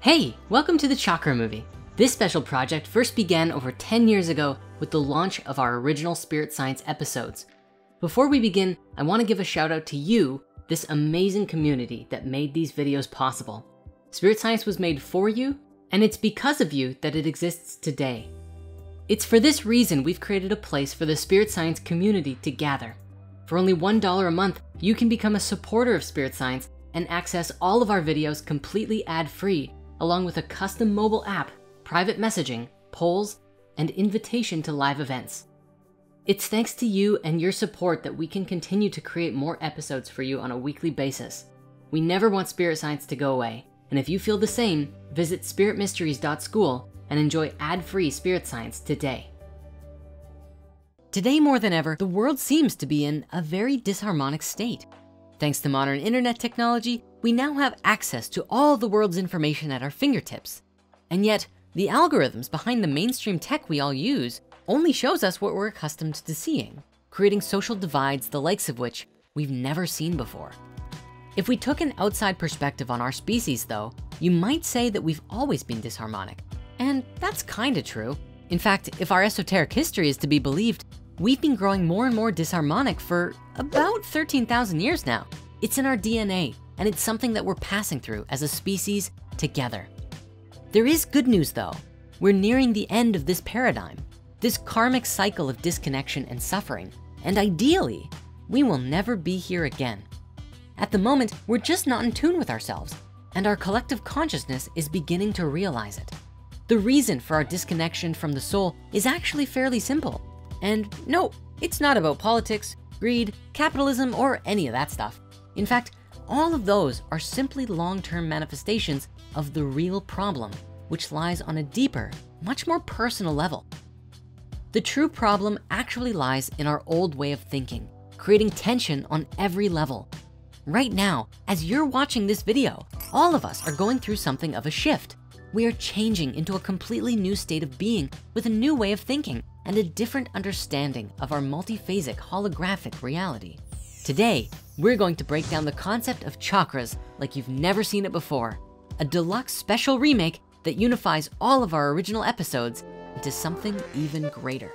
Hey, welcome to the Chakra Movie. This special project first began over 10 years ago with the launch of our original Spirit Science episodes. Before we begin, I want to give a shout out to you, this amazing community that made these videos possible. Spirit Science was made for you, and it's because of you that it exists today. It's for this reason we've created a place for the Spirit Science community to gather. For only $1 a month, you can become a supporter of Spirit Science and access all of our videos completely ad-free, along with a custom mobile app, private messaging, polls, and invitation to live events. It's thanks to you and your support that we can continue to create more episodes for you on a weekly basis. We never want Spirit Science to go away. And if you feel the same, visit spiritmysteries.school and enjoy ad-free Spirit Science today. Today more than ever, the world seems to be in a very disharmonic state. Thanks to modern internet technology, we now have access to all the world's information at our fingertips. And yet the algorithms behind the mainstream tech we all use only shows us what we're accustomed to seeing, creating social divides the likes of which we've never seen before. If we took an outside perspective on our species though, you might say that we've always been disharmonic. And that's kinda true. In fact, if our esoteric history is to be believed, we've been growing more and more disharmonic for about 13,000 years now. It's in our DNA, and it's something that we're passing through as a species together. There is good news though. We're nearing the end of this paradigm, this karmic cycle of disconnection and suffering. And ideally, we will never be here again. At the moment, we're just not in tune with ourselves, and our collective consciousness is beginning to realize it. The reason for our disconnection from the soul is actually fairly simple. And no, it's not about politics, greed, capitalism, or any of that stuff. In fact, all of those are simply long-term manifestations of the real problem, which lies on a deeper, much more personal level. The true problem actually lies in our old way of thinking, creating tension on every level. Right now, as you're watching this video, all of us are going through something of a shift. We are changing into a completely new state of being with a new way of thinking and a different understanding of our multiphasic holographic reality. Today, we're going to break down the concept of chakras like you've never seen it before, a deluxe special remake that unifies all of our original episodes into something even greater.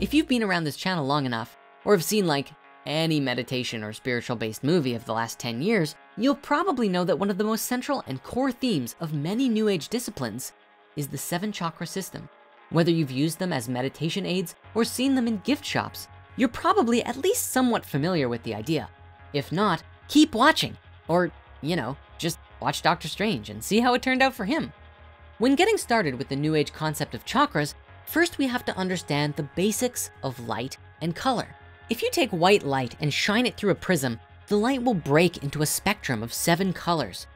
If you've been around this channel long enough, or have seen like any meditation or spiritual based movie of the last 10 years, you'll probably know that one of the most central and core themes of many New Age disciplines is the 7-chakra system. Whether you've used them as meditation aids or seen them in gift shops, you're probably at least somewhat familiar with the idea. If not, keep watching, or just watch Doctor Strange and see how it turned out for him. When getting started with the New Age concept of chakras, first, we have to understand the basics of light and color. If you take white light and shine it through a prism, the light will break into a spectrum of 7 colors: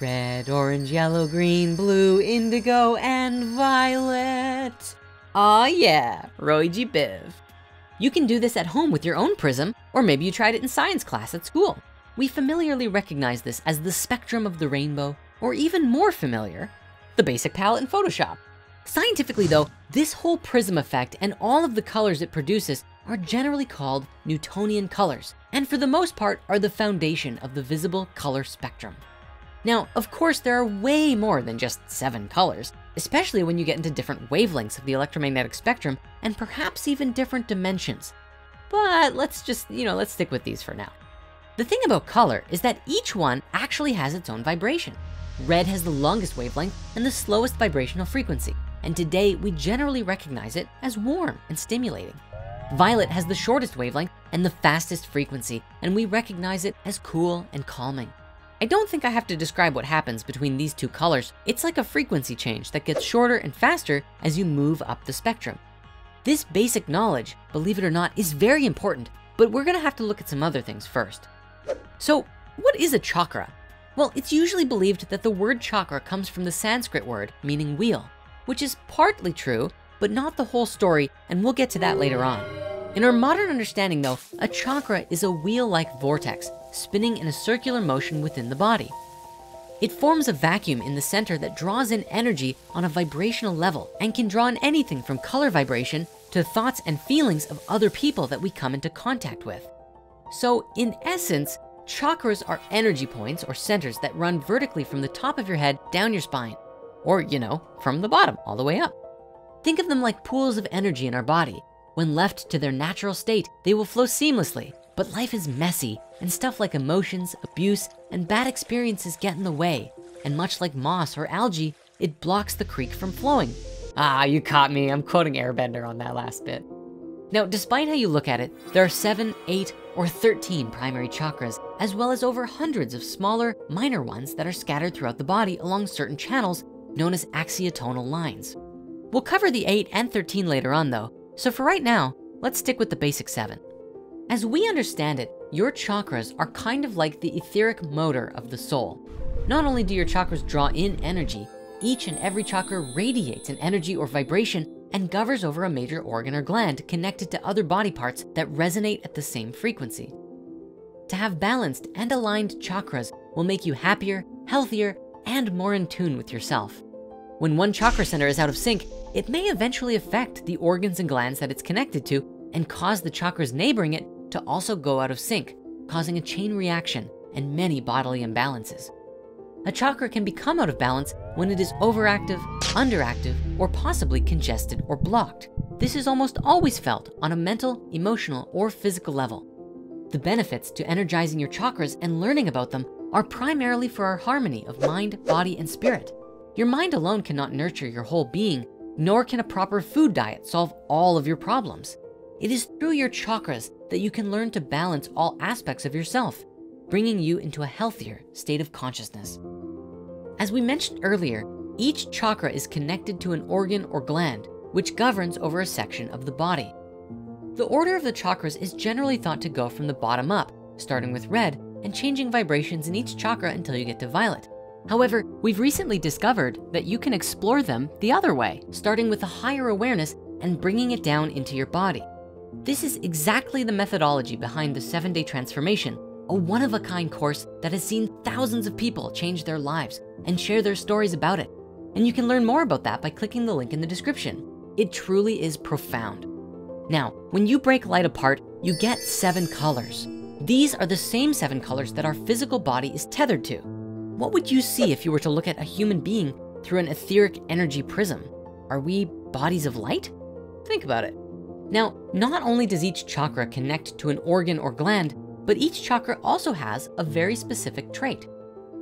red, orange, yellow, green, blue, indigo, and violet. Aw yeah, Roy G. Biv. You can do this at home with your own prism, or maybe you tried it in science class at school. We familiarly recognize this as the spectrum of the rainbow, or even more familiar, the basic palette in Photoshop. Scientifically though, this whole prism effect and all of the colors it produces are generally called Newtonian colors, and for the most part are the foundation of the visible color spectrum. Now, of course, there are way more than just 7 colors, especially when you get into different wavelengths of the electromagnetic spectrum and perhaps even different dimensions. But let's just, let's stick with these for now. The thing about color is that each one actually has its own vibration. Red has the longest wavelength and the slowest vibrational frequency, and today we generally recognize it as warm and stimulating. Violet has the shortest wavelength and the fastest frequency, and we recognize it as cool and calming. I don't think I have to describe what happens between these two colors. It's like a frequency change that gets shorter and faster as you move up the spectrum. This basic knowledge, believe it or not, is very important, but we're gonna have to look at some other things first. So what is a chakra? Well, it's usually believed that the word chakra comes from the Sanskrit word meaning wheel, which is partly true, but not the whole story, and we'll get to that later on. In our modern understanding though, a chakra is a wheel-like vortex spinning in a circular motion within the body. It forms a vacuum in the center that draws in energy on a vibrational level and can draw in anything from color vibration to thoughts and feelings of other people that we come into contact with. So in essence, chakras are energy points or centers that run vertically from the top of your head down your spine, or from the bottom all the way up. Think of them like pools of energy in our body. When left to their natural state, they will flow seamlessly, but life is messy and stuff like emotions, abuse, and bad experiences get in the way. And much like moss or algae, it blocks the creek from flowing. Ah, you caught me. I'm quoting Airbender on that last bit. Now, despite how you look at it, there are 7, 8, or 13 primary chakras, as well as over hundreds of smaller, minor ones that are scattered throughout the body along certain channels known as axiotonal lines. We'll cover the 8 and 13 later on though. So for right now, let's stick with the basic 7. As we understand it, your chakras are kind of like the etheric motor of the soul. Not only do your chakras draw in energy, each and every chakra radiates an energy or vibration and governs over a major organ or gland connected to other body parts that resonate at the same frequency. To have balanced and aligned chakras will make you happier, healthier, and more in tune with yourself. When one chakra center is out of sync, it may eventually affect the organs and glands that it's connected to and cause the chakras neighboring it to also go out of sync, causing a chain reaction and many bodily imbalances. A chakra can become out of balance when it is overactive, underactive, or possibly congested or blocked. This is almost always felt on a mental, emotional, or physical level. The benefits to energizing your chakras and learning about them are primarily for our harmony of mind, body, and spirit. Your mind alone cannot nurture your whole being, nor can a proper food diet solve all of your problems. It is through your chakras that you can learn to balance all aspects of yourself, bringing you into a healthier state of consciousness. As we mentioned earlier, each chakra is connected to an organ or gland, which governs over a section of the body. The order of the chakras is generally thought to go from the bottom up, starting with red and changing vibrations in each chakra until you get to violet. However, we've recently discovered that you can explore them the other way, starting with a higher awareness and bringing it down into your body. This is exactly the methodology behind the 7-Day Transformation, a one-of-a-kind course that has seen thousands of people change their lives and share their stories about it. And you can learn more about that by clicking the link in the description. It truly is profound. Now, when you break light apart, you get 7 colors. These are the same 7 colors that our physical body is tethered to. What would you see if you were to look at a human being through an etheric energy prism? Are we bodies of light? Think about it. Now, not only does each chakra connect to an organ or gland, but each chakra also has a very specific trait.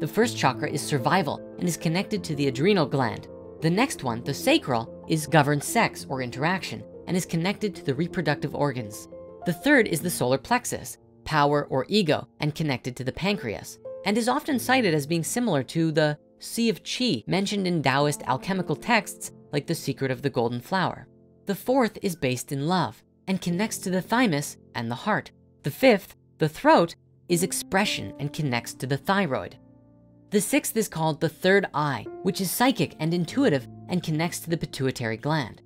The first chakra is survival and is connected to the adrenal gland. The next one, the sacral, is governed sex or interaction and is connected to the reproductive organs. The third is the solar plexus, power or ego, and connected to the pancreas, and is often cited as being similar to the Sea of Qi mentioned in Taoist alchemical texts like the Secret of the Golden Flower. The fourth is based in love and connects to the thymus and the heart. The fifth, the throat, is expression and connects to the thyroid. The sixth is called the third eye, which is psychic and intuitive and connects to the pituitary gland.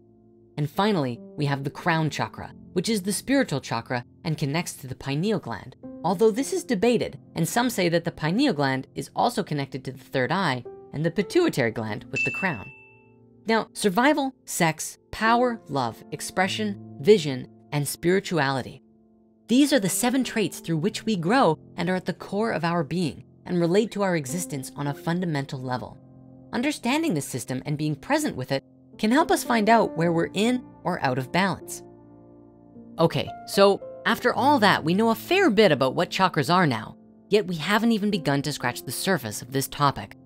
And finally, we have the crown chakra, which is the spiritual chakra and connects to the pineal gland. Although this is debated, and some say that the pineal gland is also connected to the third eye and the pituitary gland with the crown. Now, survival, sex, power, love, expression, vision, and spirituality. These are the 7 traits through which we grow and are at the core of our being and relate to our existence on a fundamental level. Understanding this system and being present with it can help us find out where we're in or out of balance. Okay, so after all that, we know a fair bit about what chakras are now, yet we haven't even begun to scratch the surface of this topic.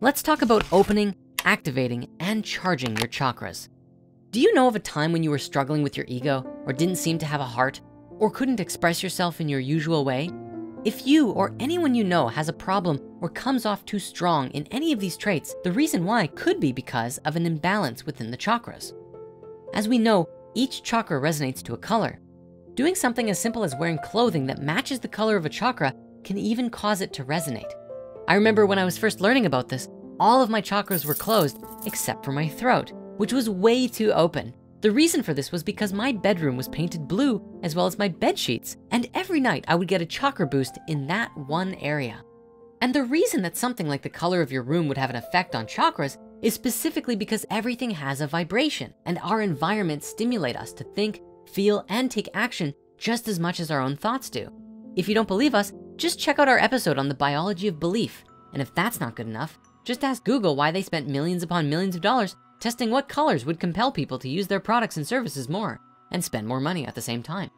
Let's talk about opening, activating, and charging your chakras. Do you know of a time when you were struggling with your ego or didn't seem to have a heart or couldn't express yourself in your usual way? If you or anyone you know has a problem or comes off too strong in any of these traits, the reason why could be because of an imbalance within the chakras. As we know, each chakra resonates to a color. Doing something as simple as wearing clothing that matches the color of a chakra can even cause it to resonate. I remember when I was first learning about this, all of my chakras were closed except for my throat, which was way too open. The reason for this was because my bedroom was painted blue as well as my bed sheets, and every night I would get a chakra boost in that one area. And the reason that something like the color of your room would have an effect on chakras is specifically because everything has a vibration, and our environments stimulate us to think, feel, and take action just as much as our own thoughts do. If you don't believe us, just check out our episode on the biology of belief. And if that's not good enough, just ask Google why they spent millions upon millions of dollars testing what colors would compel people to use their products and services more and spend more money at the same time.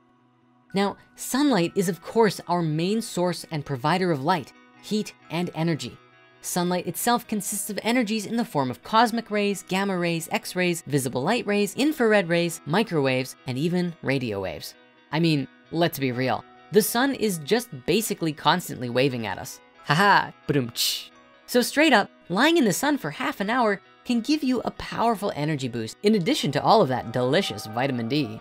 Now, sunlight is of course our main source and provider of light, heat, and energy. Sunlight itself consists of energies in the form of cosmic rays, gamma rays, X-rays, visible light rays, infrared rays, microwaves, and even radio waves. I mean, let's be real. The sun is just basically constantly waving at us. Haha, ba-dum-tsh. So straight up, lying in the sun for half an hour can give you a powerful energy boost in addition to all of that delicious vitamin D.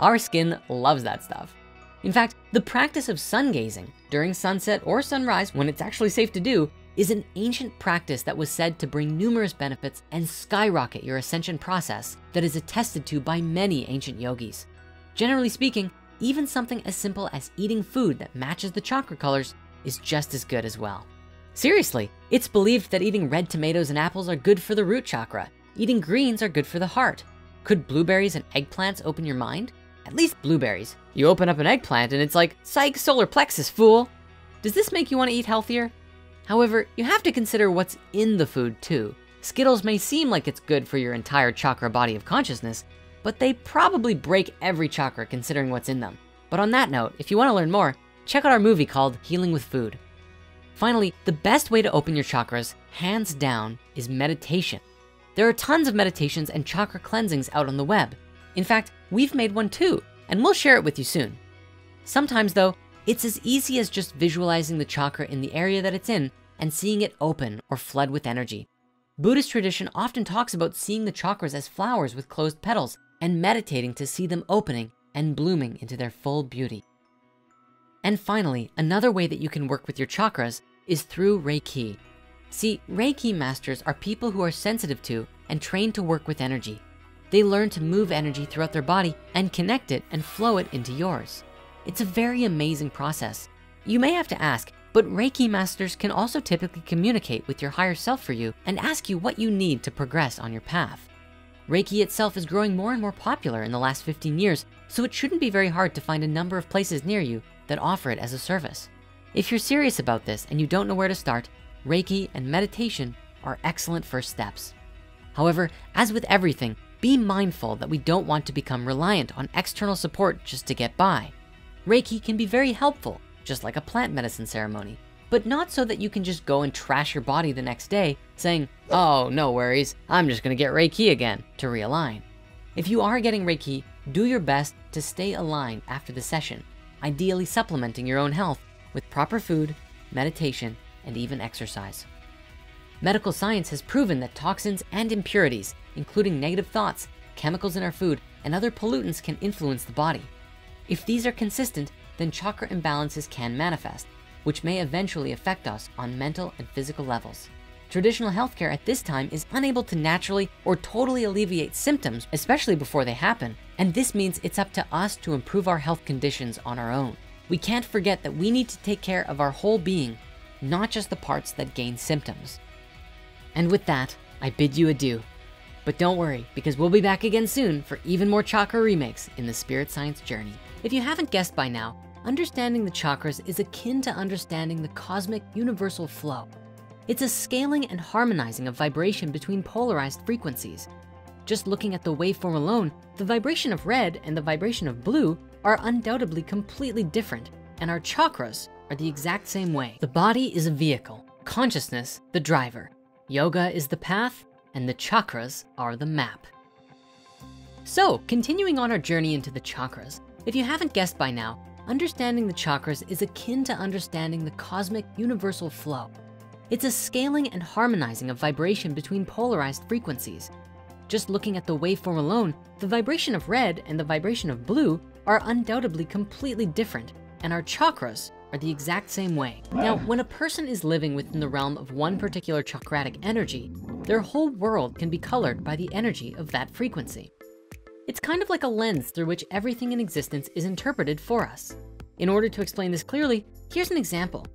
Our skin loves that stuff. In fact, the practice of sun gazing during sunset or sunrise, when it's actually safe to do, is an ancient practice that was said to bring numerous benefits and skyrocket your ascension process that is attested to by many ancient yogis. Generally speaking, even something as simple as eating food that matches the chakra colors is just as good as well. Seriously, it's believed that eating red tomatoes and apples are good for the root chakra. Eating greens are good for the heart. Could blueberries and eggplants open your mind? At least blueberries. You open up an eggplant and it's like, psych, solar plexus, fool. Does this make you want to eat healthier? However, you have to consider what's in the food too. Skittles may seem like it's good for your entire chakra body of consciousness, but they probably break every chakra considering what's in them. But on that note, if you want to learn more, check out our movie called Healing with Food. Finally, the best way to open your chakras, hands down, is meditation. There are tons of meditations and chakra cleansings out on the web. In fact, we've made one too, and we'll share it with you soon. Sometimes though, it's as easy as just visualizing the chakra in the area that it's in and seeing it open or flood with energy. Buddhist tradition often talks about seeing the chakras as flowers with closed petals and meditating to see them opening and blooming into their full beauty. And finally, another way that you can work with your chakras is through Reiki. See, Reiki masters are people who are sensitive to and trained to work with energy. They learn to move energy throughout their body and connect it and flow it into yours. It's a very amazing process. You may have to ask, but Reiki masters can also typically communicate with your higher self for you and ask you what you need to progress on your path. Reiki itself is growing more and more popular in the last 15 years, so it shouldn't be very hard to find a number of places near you that offer it as a service. If you're serious about this and you don't know where to start, Reiki and meditation are excellent first steps. However, as with everything, be mindful that we don't want to become reliant on external support just to get by. Reiki can be very helpful, just like a plant medicine ceremony, but not so that you can just go and trash your body the next day saying, oh, no worries, I'm just gonna get Reiki again to realign. If you are getting Reiki, do your best to stay aligned after the session, ideally supplementing your own health with proper food, meditation, and even exercise. Medical science has proven that toxins and impurities, including negative thoughts, chemicals in our food, and other pollutants can influence the body. If these are consistent, then chakra imbalances can manifest, which may eventually affect us on mental and physical levels. Traditional healthcare at this time is unable to naturally or totally alleviate symptoms, especially before they happen. And this means it's up to us to improve our health conditions on our own. We can't forget that we need to take care of our whole being, not just the parts that gain symptoms. And with that, I bid you adieu. But don't worry, because we'll be back again soon for even more chakra remakes in the Spirit Science journey. If you haven't guessed by now, understanding the chakras is akin to understanding the cosmic universal flow. It's a scaling and harmonizing of vibration between polarized frequencies. Just looking at the waveform alone, the vibration of red and the vibration of blue are undoubtedly completely different, and our chakras are the exact same way. The body is a vehicle, consciousness the driver. Yoga is the path, and the chakras are the map. So continuing on our journey into the chakras, if you haven't guessed by now, understanding the chakras is akin to understanding the cosmic universal flow. It's a scaling and harmonizing of vibration between polarized frequencies. Just looking at the waveform alone, the vibration of red and the vibration of blue are undoubtedly completely different, and our chakras are the exact same way. Now, when a person is living within the realm of one particular chakratic energy, their whole world can be colored by the energy of that frequency. It's kind of like a lens through which everything in existence is interpreted for us. In order to explain this clearly, here's an example.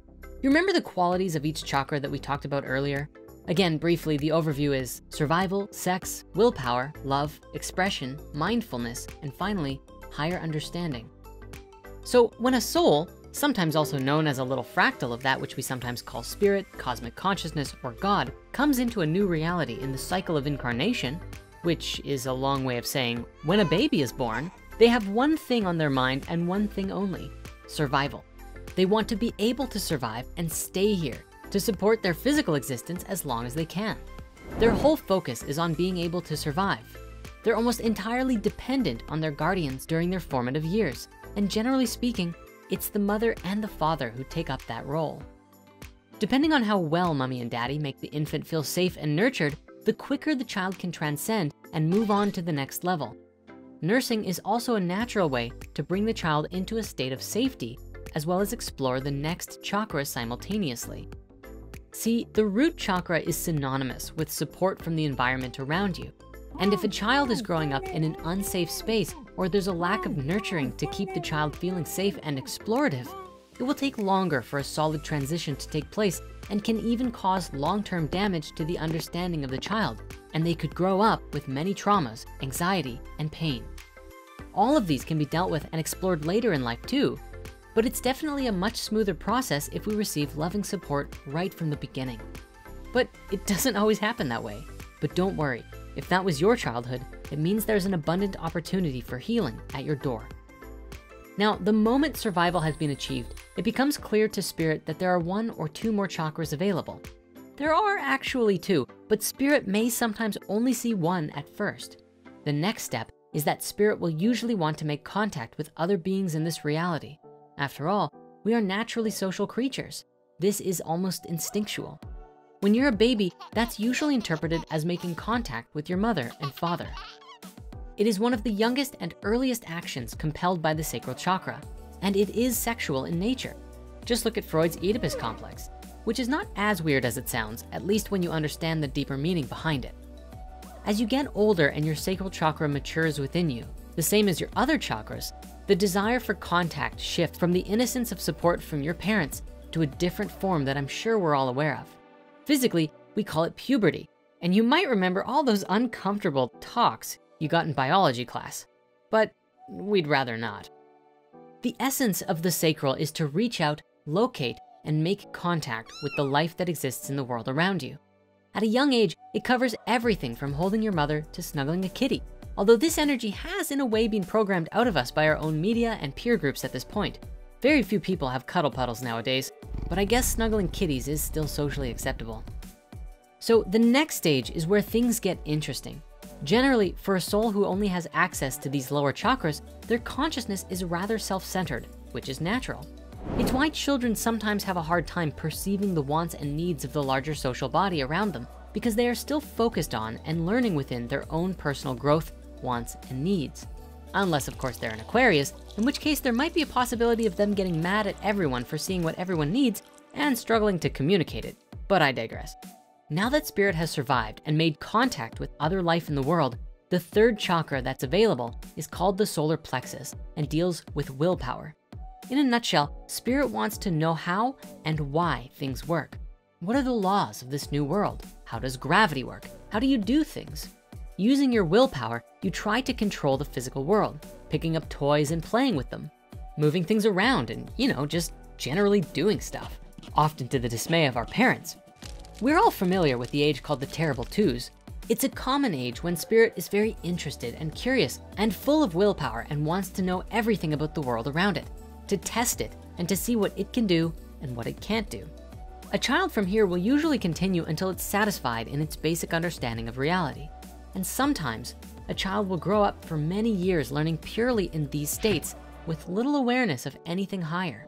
You remember the qualities of each chakra that we talked about earlier? Again, briefly, the overview is survival, sex, willpower, love, expression, mindfulness, and finally, higher understanding. So when a soul, sometimes also known as a little fractal of that which we sometimes call spirit, cosmic consciousness, or God, comes into a new reality in the cycle of incarnation, which is a long way of saying when a baby is born, they have one thing on their mind and one thing only, survival. They want to be able to survive and stay here to support their physical existence as long as they can. Their whole focus is on being able to survive. They're almost entirely dependent on their guardians during their formative years. And generally speaking, it's the mother and the father who take up that role. Depending on how well mommy and daddy make the infant feel safe and nurtured, the quicker the child can transcend and move on to the next level. Nursing is also a natural way to bring the child into a state of safety, as well as explore the next chakra simultaneously. See, the root chakra is synonymous with support from the environment around you. And if a child is growing up in an unsafe space, or there's a lack of nurturing to keep the child feeling safe and explorative, it will take longer for a solid transition to take place and can even cause long-term damage to the understanding of the child, and they could grow up with many traumas, anxiety, and pain. All of these can be dealt with and explored later in life too, but it's definitely a much smoother process if we receive loving support right from the beginning. But it doesn't always happen that way. But don't worry, if that was your childhood, it means there's an abundant opportunity for healing at your door. Now, the moment survival has been achieved, it becomes clear to spirit that there are one or two more chakras available. There are actually two, but spirit may sometimes only see one at first. The next step is that spirit will usually want to make contact with other beings in this reality. After all, we are naturally social creatures. This is almost instinctual. When you're a baby, that's usually interpreted as making contact with your mother and father. It is one of the youngest and earliest actions compelled by the sacral chakra, and it is sexual in nature. Just look at Freud's Oedipus Complex, which is not as weird as it sounds, at least when you understand the deeper meaning behind it. As you get older and your sacral chakra matures within you, the same as your other chakras, the desire for contact shifts from the innocence of support from your parents to a different form that I'm sure we're all aware of. Physically, we call it puberty. And you might remember all those uncomfortable talks you got in biology class, but we'd rather not. The essence of the sacral is to reach out, locate, and make contact with the life that exists in the world around you. At a young age, it covers everything from holding your mother to snuggling a kitty. Although this energy has in a way been programmed out of us by our own media and peer groups at this point. Very few people have cuddle puddles nowadays, but I guess snuggling kitties is still socially acceptable. So the next stage is where things get interesting. Generally, for a soul who only has access to these lower chakras, their consciousness is rather self-centered, which is natural. It's why children sometimes have a hard time perceiving the wants and needs of the larger social body around them, because they are still focused on and learning within their own personal growth, wants, and needs. Unless of course they're an Aquarius, in which case there might be a possibility of them getting mad at everyone for seeing what everyone needs and struggling to communicate it, but I digress. Now that spirit has survived and made contact with other life in the world, the third chakra that's available is called the solar plexus and deals with willpower. In a nutshell, spirit wants to know how and why things work. What are the laws of this new world? How does gravity work? How do you do things? Using your willpower, you try to control the physical world, picking up toys and playing with them, moving things around and, just generally doing stuff, often to the dismay of our parents. We're all familiar with the age called the terrible twos. It's a common age when spirit is very interested and curious and full of willpower and wants to know everything about the world around it, to test it and to see what it can do and what it can't do. A child from here will usually continue until it's satisfied in its basic understanding of reality. And sometimes a child will grow up for many years learning purely in these states with little awareness of anything higher.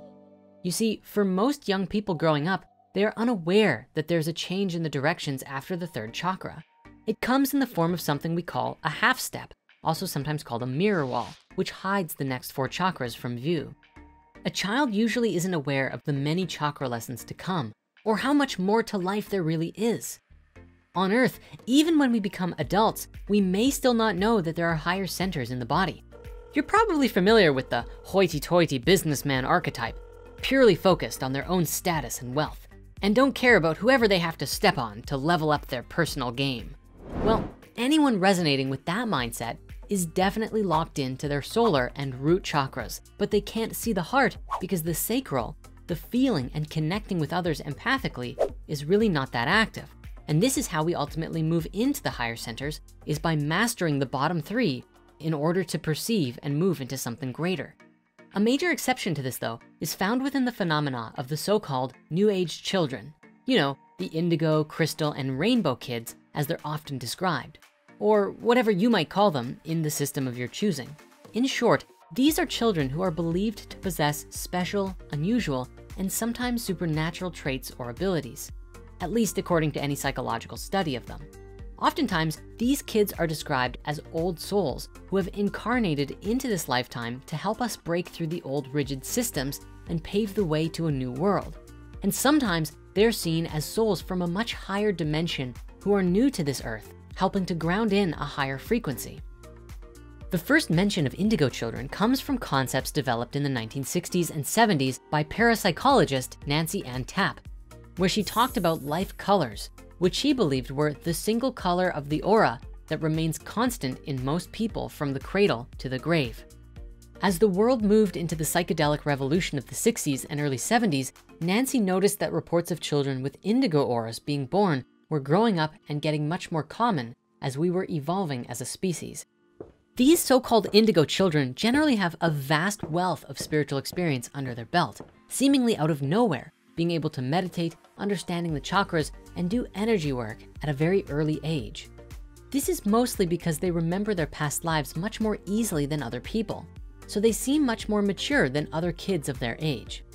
You see, for most young people growing up, they are unaware that there's a change in the directions after the third chakra. It comes in the form of something we call a half step, also sometimes called a mirror wall, which hides the next four chakras from view. A child usually isn't aware of the many chakra lessons to come or how much more to life there really is. On Earth, even when we become adults, we may still not know that there are higher centers in the body. You're probably familiar with the hoity-toity businessman archetype. purely focused on their own status and wealth, and don't care about whoever they have to step on to level up their personal game. Well, anyone resonating with that mindset is definitely locked into their solar and root chakras, but they can't see the heart because the sacral, the feeling and connecting with others empathically, is really not that active. And this is how we ultimately move into the higher centers, is by mastering the bottom three in order to perceive and move into something greater. A major exception to this though, is found within the phenomena of the so-called New Age children. You know, the indigo, crystal, and rainbow kids, as they're often described, or whatever you might call them in the system of your choosing. In short, these are children who are believed to possess special, unusual, and sometimes supernatural traits or abilities, at least according to any psychological study of them. Oftentimes, these kids are described as old souls who have incarnated into this lifetime to help us break through the old rigid systems and pave the way to a new world. And sometimes they're seen as souls from a much higher dimension who are new to this earth, helping to ground in a higher frequency. The first mention of indigo children comes from concepts developed in the 1960s and 70s by parapsychologist Nancy Ann Tapp, where she talked about life colors, which she believed were the single color of the aura that remains constant in most people from the cradle to the grave. As the world moved into the psychedelic revolution of the 60s and early 70s, Nancy noticed that reports of children with indigo auras being born were growing up and getting much more common as we were evolving as a species. These so-called indigo children generally have a vast wealth of spiritual experience under their belt, seemingly out of nowhere, being able to meditate, understanding the chakras, and do energy work at a very early age. This is mostly because they remember their past lives much more easily than other people, so they seem much more mature than other kids of their age.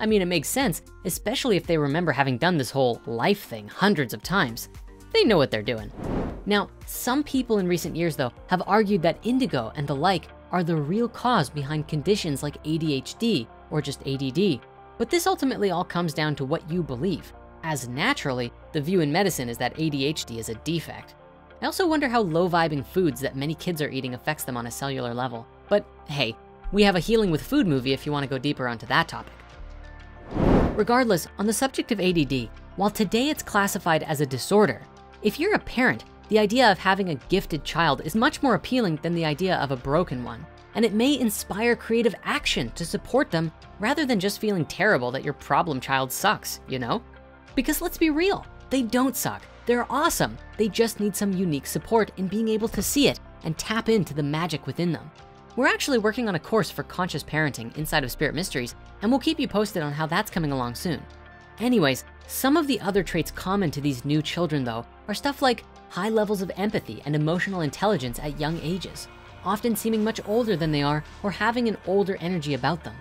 I mean, it makes sense, especially if they remember having done this whole life thing hundreds of times. They know what they're doing. Now, some people in recent years though, have argued that indigo and the like are the real cause behind conditions like ADHD or just ADD. But this ultimately all comes down to what you believe, as naturally, the view in medicine is that ADHD is a defect. I also wonder how low-vibing foods that many kids are eating affects them on a cellular level. But hey, we have a Healing with Food movie if you wanna go deeper onto that topic. Regardless, on the subject of ADD, while today it's classified as a disorder, if you're a parent, the idea of having a gifted child is much more appealing than the idea of a broken one. And it may inspire creative action to support them rather than just feeling terrible that your problem child sucks, you know? Because let's be real, they don't suck. They're awesome. They just need some unique support in being able to see it and tap into the magic within them. We're actually working on a course for conscious parenting inside of Spirit Mysteries, and we'll keep you posted on how that's coming along soon. Anyways, some of the other traits common to these new children though, are stuff like high levels of empathy and emotional intelligence at young ages, often seeming much older than they are or having an older energy about them,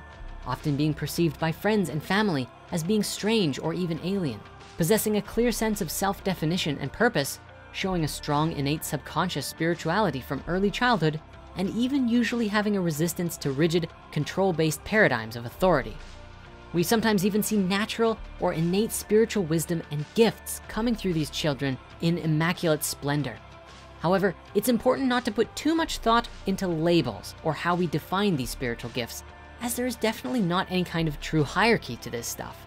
often being perceived by friends and family as being strange or even alien, possessing a clear sense of self-definition and purpose, showing a strong innate subconscious spirituality from early childhood, and even usually having a resistance to rigid control-based paradigms of authority. We sometimes even see natural or innate spiritual wisdom and gifts coming through these children in immaculate splendor. However, it's important not to put too much thought into labels or how we define these spiritual gifts, as there is definitely not any kind of true hierarchy to this stuff.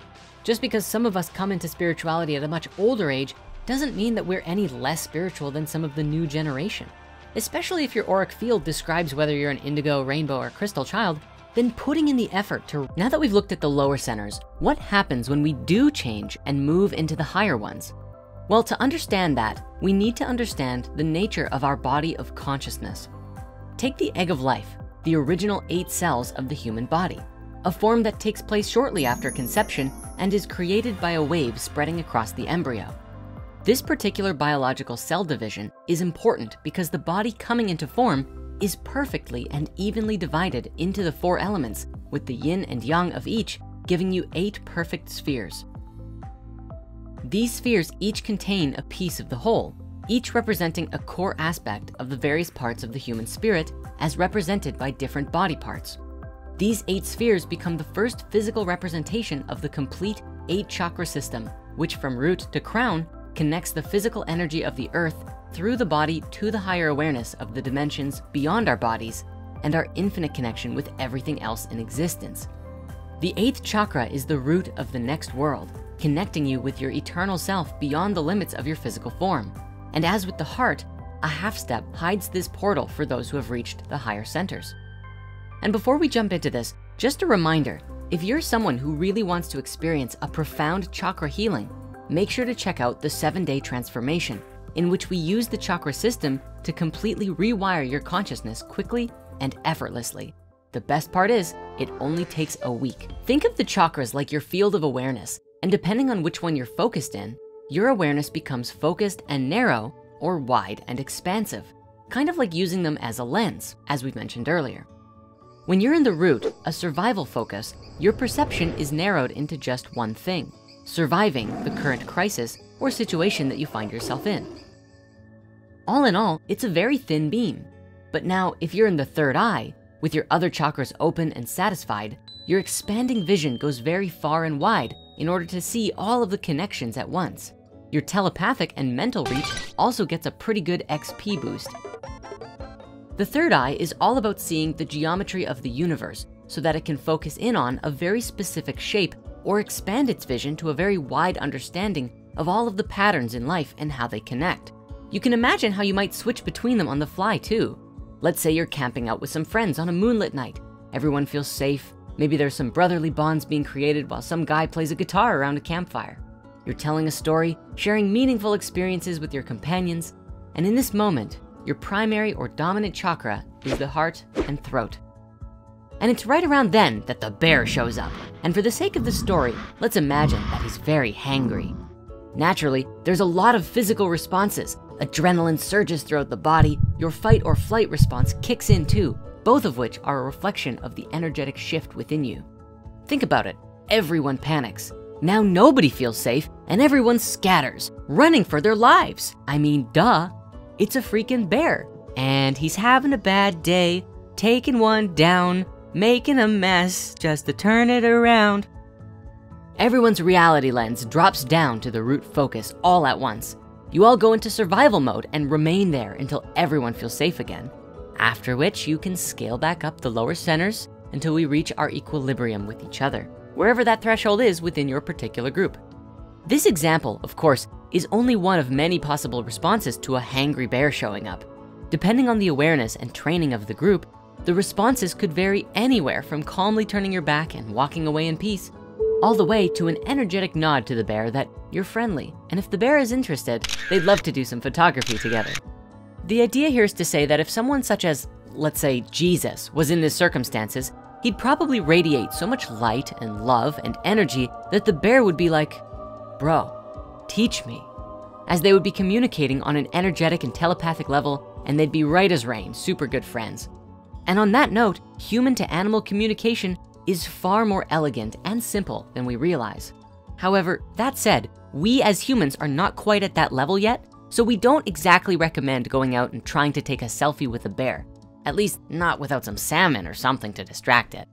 Just because some of us come into spirituality at a much older age doesn't mean that we're any less spiritual than some of the new generation. Especially if your auric field describes whether you're an indigo, rainbow, or crystal child, then putting in the effort to... Now that we've looked at the lower centers, what happens when we do change and move into the higher ones? Well, to understand that, we need to understand the nature of our body of consciousness. Take the egg of life, the original 8 cells of the human body, a form that takes place shortly after conception and is created by a wave spreading across the embryo. This particular biological cell division is important because the body coming into form is perfectly and evenly divided into the 4 elements, with the yin and yang of each giving you 8 perfect spheres. These spheres each contain a piece of the whole, each representing a core aspect of the various parts of the human spirit as represented by different body parts. These 8 spheres become the first physical representation of the complete 8 chakra system, which from root to crown connects the physical energy of the earth through the body to the higher awareness of the dimensions beyond our bodies and our infinite connection with everything else in existence. The eighth chakra is the root of the next world, connecting you with your eternal self beyond the limits of your physical form. And as with the heart, a half step hides this portal for those who have reached the higher centers. And before we jump into this, just a reminder, if you're someone who really wants to experience a profound chakra healing, make sure to check out the 7-Day Transformation, in which we use the chakra system to completely rewire your consciousness quickly and effortlessly. The best part is, it only takes a week. Think of the chakras like your field of awareness, and depending on which one you're focused in, your awareness becomes focused and narrow, or wide and expansive, kind of like using them as a lens, as we mentioned earlier. When you're in the root, a survival focus, your perception is narrowed into just one thing, surviving the current crisis or situation that you find yourself in. All in all, it's a very thin beam. But now, if you're in the third eye, with your other chakras open and satisfied, your expanding vision goes very far and wide in order to see all of the connections at once. Your telepathic and mental reach also gets a pretty good XP boost. The third eye is all about seeing the geometry of the universe so that it can focus in on a very specific shape or expand its vision to a very wide understanding of all of the patterns in life and how they connect. You can imagine how you might switch between them on the fly too. Let's say you're camping out with some friends on a moonlit night. Everyone feels safe. Maybe there's some brotherly bonds being created while some guy plays a guitar around a campfire. You're telling a story, sharing meaningful experiences with your companions. And in this moment, your primary or dominant chakra is the heart and throat. And it's right around then that the bear shows up. And for the sake of the story, let's imagine that he's very hangry. Naturally, there's a lot of physical responses. Adrenaline surges throughout the body. Your fight or flight response kicks in too, both of which are a reflection of the energetic shift within you. Think about it. Everyone panics. Now nobody feels safe and everyone scatters, running for their lives. I mean, duh, it's a freaking bear and he's having a bad day, taking one down, making a mess just to turn it around. Everyone's reality lens drops down to the root focus all at once. You all go into survival mode and remain there until everyone feels safe again. After which you can scale back up the lower centers until we reach our equilibrium with each other, wherever that threshold is within your particular group. This example, of course, is only one of many possible responses to a hangry bear showing up. Depending on the awareness and training of the group, the responses could vary anywhere from calmly turning your back and walking away in peace, all the way to an energetic nod to the bear that you're friendly. And if the bear is interested, they'd love to do some photography together. The idea here is to say that if someone such as, let's say, Jesus was in these circumstances, he'd probably radiate so much light and love and energy that the bear would be like, bro, teach me. As they would be communicating on an energetic and telepathic level, and they'd be right as rain, super good friends. And on that note, human to animal communication is far more elegant and simple than we realize. However, that said, we as humans are not quite at that level yet, so we don't exactly recommend going out and trying to take a selfie with a bear, at least not without some salmon or something to distract it.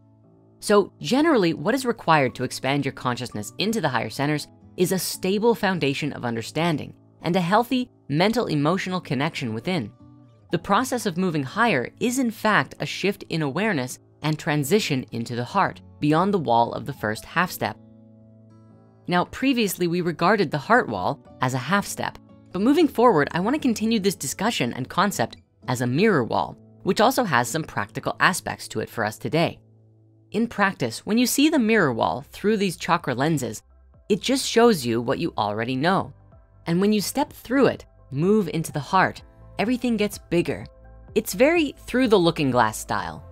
So generally, what is required to expand your consciousness into the higher centers is a stable foundation of understanding and a healthy mental emotional connection within. The process of moving higher is in fact a shift in awareness and transition into the heart beyond the wall of the first half step. Now, previously we regarded the heart wall as a half step, but moving forward, I wanna continue this discussion and concept as a mirror wall, which also has some practical aspects to it for us today. In practice, when you see the mirror wall through these chakra lenses, it just shows you what you already know. And when you step through it, move into the heart, everything gets bigger. It's very through the looking glass style.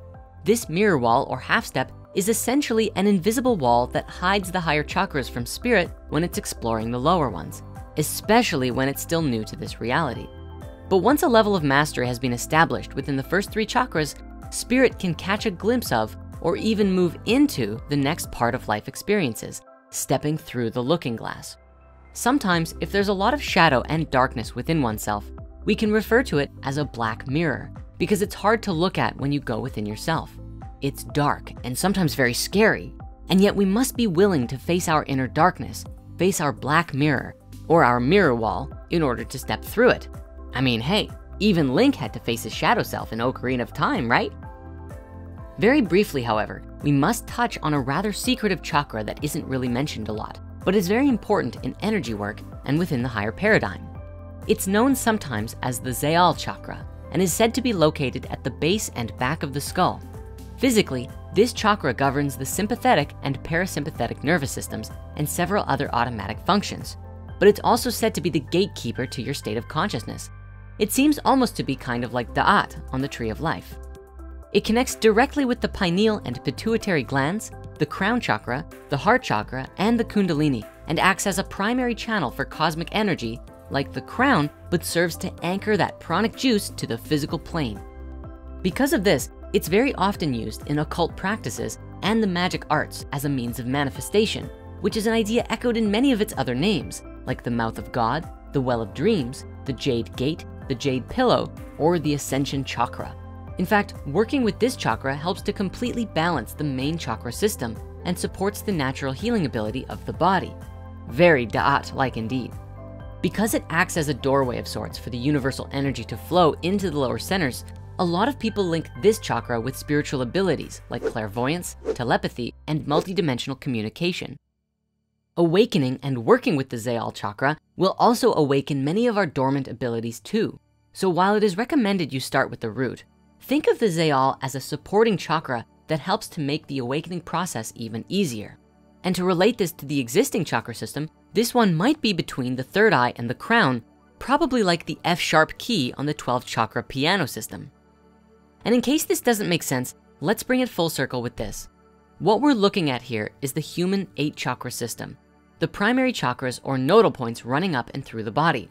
This mirror wall or half step is essentially an invisible wall that hides the higher chakras from spirit when it's exploring the lower ones, especially when it's still new to this reality. But once a level of mastery has been established within the first three chakras, spirit can catch a glimpse of, or even move into the next part of life experiences, stepping through the looking glass. Sometimes if there's a lot of shadow and darkness within oneself, we can refer to it as a black mirror, because it's hard to look at when you go within yourself. It's dark and sometimes very scary, and yet we must be willing to face our inner darkness, face our black mirror or our mirror wall in order to step through it. I mean, hey, even Link had to face his shadow self in Ocarina of Time, right? Very briefly, however, we must touch on a rather secretive chakra that isn't really mentioned a lot, but is very important in energy work and within the higher paradigm. It's known sometimes as the Zeal chakra and is said to be located at the base and back of the skull. Physically, this chakra governs the sympathetic and parasympathetic nervous systems and several other automatic functions, but it's also said to be the gatekeeper to your state of consciousness. It seems almost to be kind of like Da'at on the Tree of Life. It connects directly with the pineal and pituitary glands, the crown chakra, the heart chakra, and the kundalini, and acts as a primary channel for cosmic energy like the crown, but serves to anchor that pranic juice to the physical plane. Because of this, it's very often used in occult practices and the magic arts as a means of manifestation, which is an idea echoed in many of its other names, like the Mouth of God, the Well of Dreams, the Jade Gate, the Jade Pillow, or the Ascension Chakra. In fact, working with this chakra helps to completely balance the main chakra system and supports the natural healing ability of the body. Very Da'at-like indeed. Because it acts as a doorway of sorts for the universal energy to flow into the lower centers, a lot of people link this chakra with spiritual abilities like clairvoyance, telepathy, and multidimensional communication. Awakening and working with the Zeal chakra will also awaken many of our dormant abilities too. So while it is recommended you start with the root, think of the Zeal as a supporting chakra that helps to make the awakening process even easier. And to relate this to the existing chakra system, this one might be between the third eye and the crown, probably like the F-sharp key on the 12th chakra piano system. And in case this doesn't make sense, let's bring it full circle with this. What we're looking at here is the human 8 chakra system, the primary chakras or nodal points running up and through the body.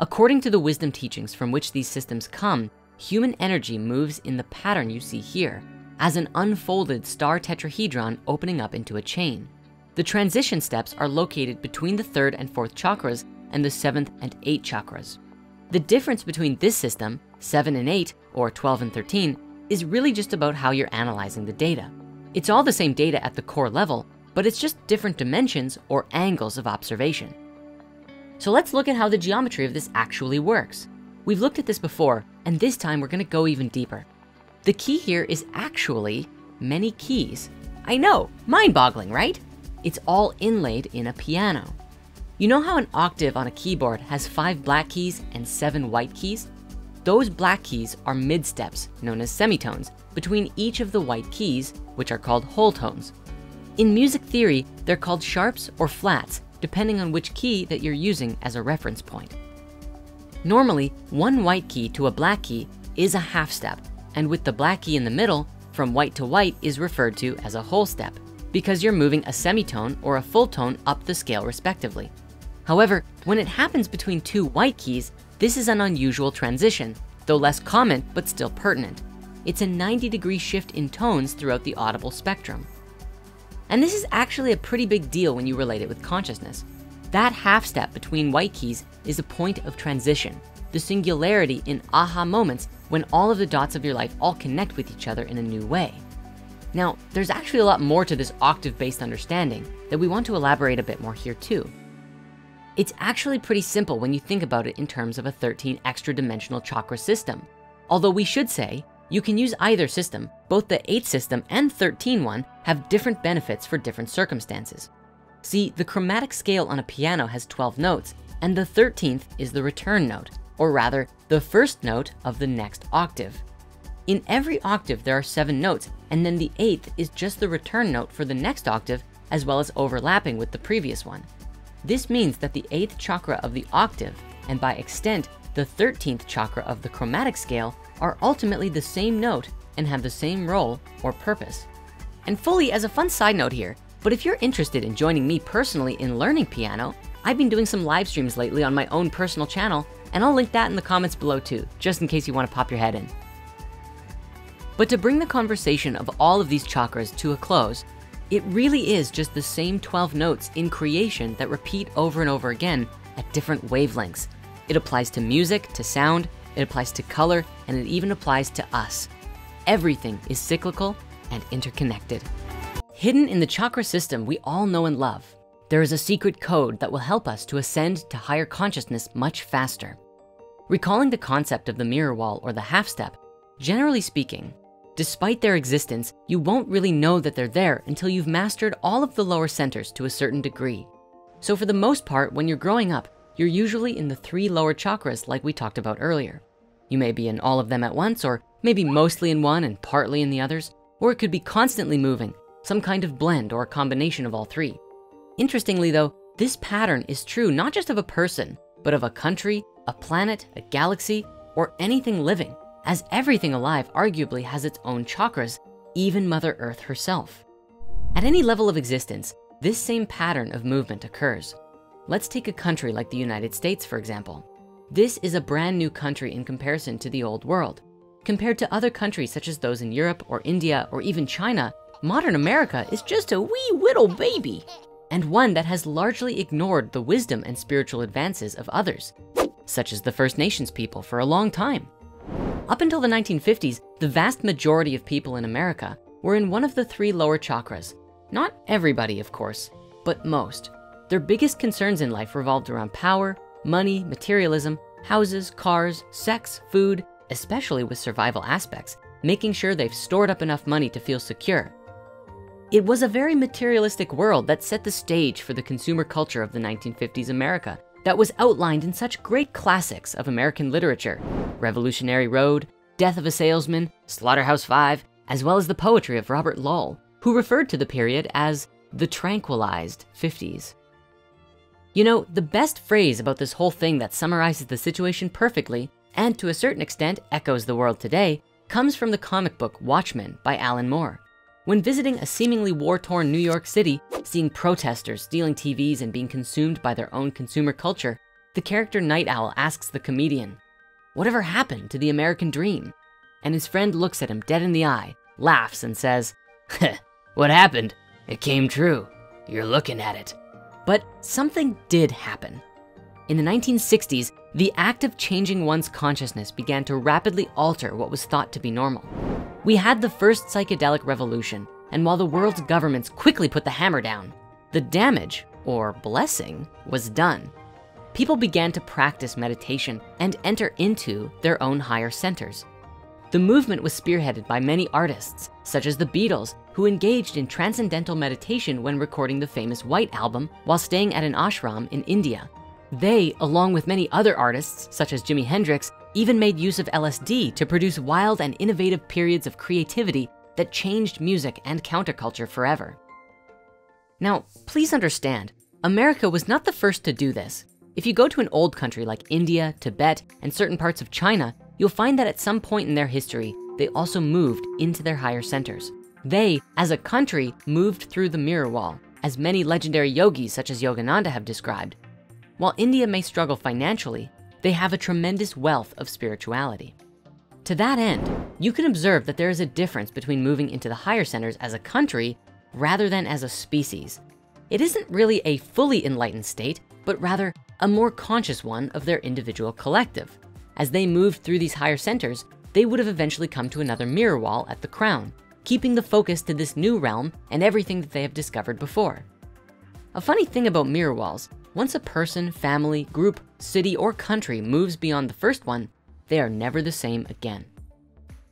According to the wisdom teachings from which these systems come, human energy moves in the pattern you see here as an unfolded star tetrahedron opening up into a chain. The transition steps are located between the 3rd and 4th chakras and the 7th and 8th chakras. The difference between this system, 7 and 8 or 12 and 13, is really just about how you're analyzing the data. It's all the same data at the core level, but it's just different dimensions or angles of observation. So let's look at how the geometry of this actually works. We've looked at this before, and this time we're gonna go even deeper. The key here is actually many keys. I know, mind-boggling, right? It's all inlaid in a piano. You know how an octave on a keyboard has 5 black keys and 7 white keys? Those black keys are mid-steps, known as semitones, between each of the white keys, which are called whole tones. In music theory, they're called sharps or flats, depending on which key that you're using as a reference point. Normally, one white key to a black key is a half step, and with the black key in the middle, from white to white is referred to as a whole step, because you're moving a semitone or a full tone up the scale respectively. However, when it happens between 2 white keys, this is an unusual transition, though less common but still pertinent. It's a 90-degree shift in tones throughout the audible spectrum. And this is actually a pretty big deal when you relate it with consciousness. That half step between white keys is a point of transition, the singularity in aha moments when all of the dots of your life all connect with each other in a new way. Now, there's actually a lot more to this octave-based understanding that we want to elaborate a bit more here too. It's actually pretty simple when you think about it in terms of a 13 extra dimensional chakra system. Although we should say, you can use either system, both the 8th system and 13 one have different benefits for different circumstances. See, the chromatic scale on a piano has 12 notes, and the 13th is the return note, or rather the first note of the next octave. In every octave, there are 7 notes, and then the 8th is just the return note for the next octave, as well as overlapping with the previous one. This means that the 8th chakra of the octave, and by extent, the 13th chakra of the chromatic scale, are ultimately the same note and have the same role or purpose. And fully as a fun side note here, but if you're interested in joining me personally in learning piano, I've been doing some live streams lately on my own personal channel, and I'll link that in the comments below too, just in case you wanna pop your head in. But to bring the conversation of all of these chakras to a close, it really is just the same 12 notes in creation that repeat over and over again at different wavelengths. It applies to music, to sound, it applies to color, and it even applies to us. Everything is cyclical and interconnected. Hidden in the chakra system we all know and love, there is a secret code that will help us to ascend to higher consciousness much faster. Recalling the concept of the mirror wall or the half step, generally speaking, Despite their existence, you won't really know that they're there until you've mastered all of the lower centers to a certain degree. So for the most part, when you're growing up, you're usually in the 3 lower chakras like we talked about earlier. You may be in all of them at once, or maybe mostly in one and partly in the others, or it could be constantly moving, some kind of blend or a combination of all 3. Interestingly though, this pattern is true not just of a person, but of a country, a planet, a galaxy, or anything living, as everything alive arguably has its own chakras, even Mother Earth herself. At any level of existence, this same pattern of movement occurs. Let's take a country like the United States, for example. This is a brand new country in comparison to the old world. Compared to other countries such as those in Europe or India or even China, modern America is just a wee little baby, and one that has largely ignored the wisdom and spiritual advances of others, such as the First Nations people for a long time. Up until the 1950s, the vast majority of people in America were in one of the 3 lower chakras. Not everybody, of course, but most. Their biggest concerns in life revolved around power, money, materialism, houses, cars, sex, food, especially with survival aspects, making sure they've stored up enough money to feel secure. It was a very materialistic world that set the stage for the consumer culture of the 1950s America that was outlined in such great classics of American literature, Revolutionary Road, Death of a Salesman, Slaughterhouse-Five, as well as the poetry of Robert Lowell, who referred to the period as the tranquilized 50s. You know, the best phrase about this whole thing that summarizes the situation perfectly, and to a certain extent echoes the world today, comes from the comic book Watchmen by Alan Moore. When visiting a seemingly war-torn New York City, seeing protesters stealing TVs and being consumed by their own consumer culture, the character Night Owl asks the comedian, "Whatever happened to the American dream?" And his friend looks at him dead in the eye, laughs and says, "What happened? It came true. You're looking at it." But something did happen. In the 1960s, the act of changing one's consciousness began to rapidly alter what was thought to be normal. We had the first psychedelic revolution, and while the world's governments quickly put the hammer down, the damage, or blessing, was done. People began to practice meditation and enter into their own higher centers. The movement was spearheaded by many artists, such as the Beatles, who engaged in transcendental meditation when recording the famous White Album while staying at an ashram in India. They, along with many other artists, such as Jimi Hendrix, even made use of LSD to produce wild and innovative periods of creativity that changed music and counterculture forever. Now, please understand, America was not the first to do this. If you go to an old country like India, Tibet, and certain parts of China, you'll find that at some point in their history, they also moved into their higher centers. They, as a country, moved through the mirror wall, as many legendary yogis such as Yogananda have described. While India may struggle financially, they have a tremendous wealth of spirituality. To that end, you can observe that there is a difference between moving into the higher centers as a country rather than as a species. It isn't really a fully enlightened state, but rather a more conscious one of their individual collective. As they moved through these higher centers, they would have eventually come to another mirror wall at the crown, keeping the focus to this new realm and everything that they have discovered before. A funny thing about mirror walls, once a person, family, group, city, or country moves beyond the first one, they are never the same again.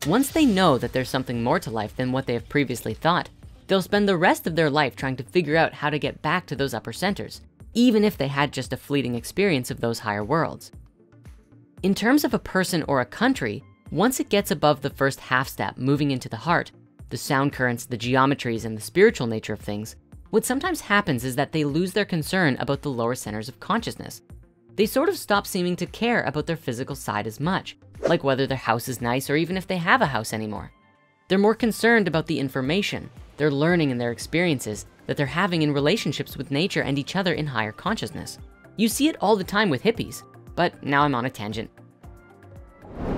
Once they know that there's something more to life than what they have previously thought, they'll spend the rest of their life trying to figure out how to get back to those upper centers, even if they had just a fleeting experience of those higher worlds. In terms of a person or a country, once it gets above the first half step moving into the heart, the sound currents, the geometries, and the spiritual nature of things, what sometimes happens is that they lose their concern about the lower centers of consciousness. They sort of stop seeming to care about their physical side as much, like whether their house is nice or even if they have a house anymore. They're more concerned about the information, their learning, and their experiences that they're having in relationships with nature and each other in higher consciousness. You see it all the time with hippies, but now I'm on a tangent.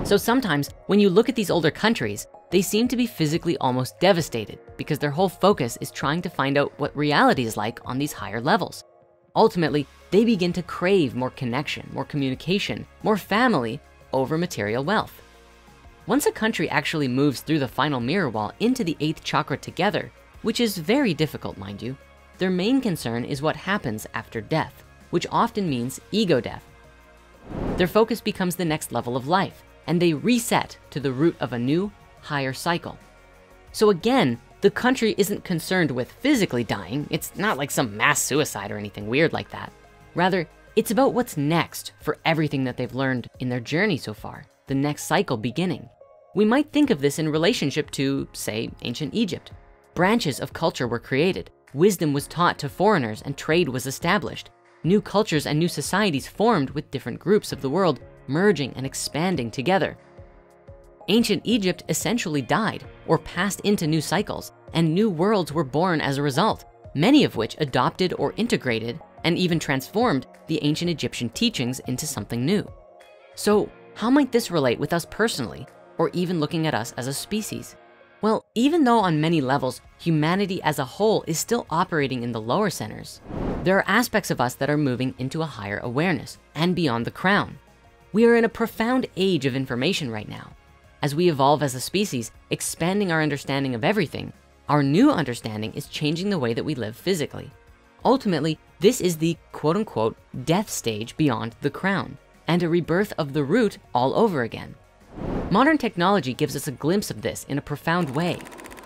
So sometimes when you look at these older countries, they seem to be physically almost devastated because their whole focus is trying to find out what reality is like on these higher levels. Ultimately, they begin to crave more connection, more communication, more family over material wealth. Once a country actually moves through the final mirror wall into the 8th chakra together, which is very difficult, mind you, their main concern is what happens after death, which often means ego death. Their focus becomes the next level of life, and they reset to the root of a new, higher cycle, So again, the country isn't concerned with physically dying. It's not like some mass suicide or anything weird like that. Rather, it's about what's next for everything that they've learned in their journey so far, the next cycle beginning. We might think of this in relationship to, say, ancient Egypt. Branches of culture were created. Wisdom was taught to foreigners and trade was established. New cultures and new societies formed with different groups of the world, merging and expanding together. Ancient Egypt essentially died or passed into new cycles, and new worlds were born as a result, many of which adopted or integrated and even transformed the ancient Egyptian teachings into something new. So how might this relate with us personally, or even looking at us as a species? Well, even though on many levels, humanity as a whole is still operating in the lower centers, there are aspects of us that are moving into a higher awareness and beyond the crown. We are in a profound age of information right now. As we evolve as a species, expanding our understanding of everything, our new understanding is changing the way that we live physically. Ultimately, this is the quote unquote death stage beyond the crown, and a rebirth of the root all over again. Modern technology gives us a glimpse of this in a profound way.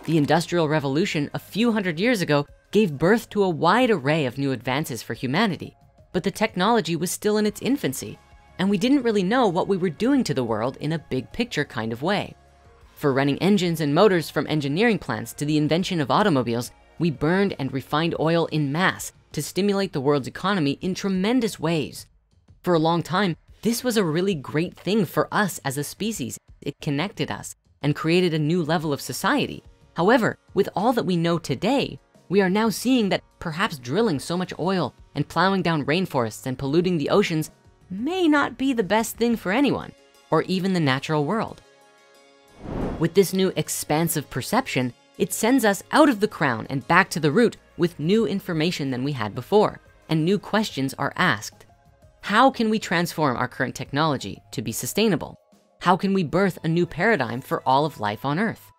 The Industrial Revolution a few hundred years ago gave birth to a wide array of new advances for humanity, but the technology was still in its infancy, and we didn't really know what we were doing to the world in a big picture kind of way. For running engines and motors from engineering plants to the invention of automobiles, we burned and refined oil in mass to stimulate the world's economy in tremendous ways. For a long time, this was a really great thing for us as a species. It connected us and created a new level of society. However, with all that we know today, we are now seeing that perhaps drilling so much oil and plowing down rainforests and polluting the oceans may not be the best thing for anyone or even the natural world. With this new expansive perception, it sends us out of the crown and back to the root with new information than we had before, and new questions are asked. How can we transform our current technology to be sustainable? How can we birth a new paradigm for all of life on Earth?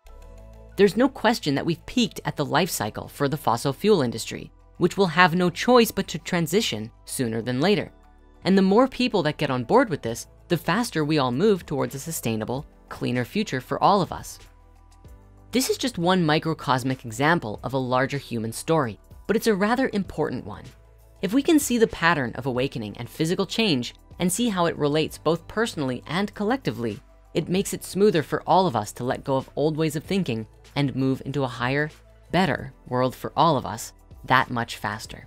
There's no question that we've peaked at the life cycle for the fossil fuel industry, which will have no choice but to transition sooner than later. And the more people that get on board with this, the faster we all move towards a sustainable, cleaner future for all of us. This is just one microcosmic example of a larger human story, but it's a rather important one. If we can see the pattern of awakening and physical change and see how it relates both personally and collectively, it makes it smoother for all of us to let go of old ways of thinking and move into a higher, better world for all of us that much faster.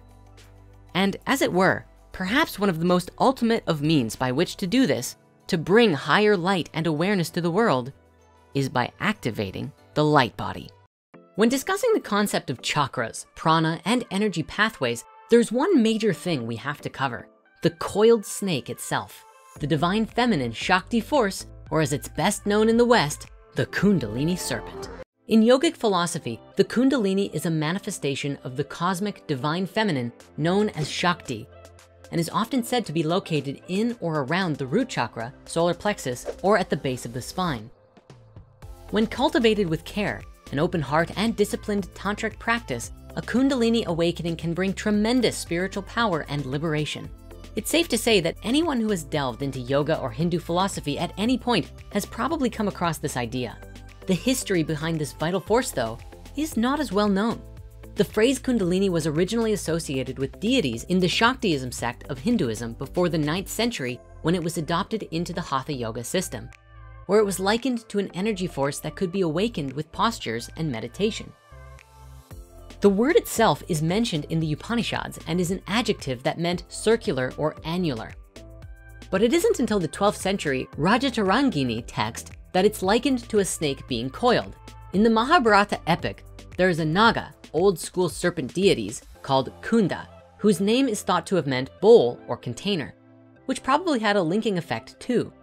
And as it were, perhaps one of the most ultimate of means by which to do this, to bring higher light and awareness to the world, is by activating the light body. When discussing the concept of chakras, prana, and energy pathways, there's one major thing we have to cover: the coiled snake itself, the divine feminine Shakti force, or as it's best known in the West, the Kundalini serpent. In yogic philosophy, the Kundalini is a manifestation of the cosmic divine feminine known as Shakti, and is often said to be located in or around the root chakra, solar plexus, or at the base of the spine. When cultivated with care, an open heart, and disciplined tantric practice, a Kundalini awakening can bring tremendous spiritual power and liberation. It's safe to say that anyone who has delved into yoga or Hindu philosophy at any point has probably come across this idea. The history behind this vital force, though, is not as well known. The phrase Kundalini was originally associated with deities in the Shaktism sect of Hinduism before the 9th century, when it was adopted into the Hatha yoga system, where it was likened to an energy force that could be awakened with postures and meditation. The word itself is mentioned in the Upanishads and is an adjective that meant circular or annular. But it isn't until the 12th century Rajatarangini text that it's likened to a snake being coiled. In the Mahabharata epic, there is a Naga, old school serpent deities called Kunda, whose name is thought to have meant bowl or container, which probably had a linking effect too.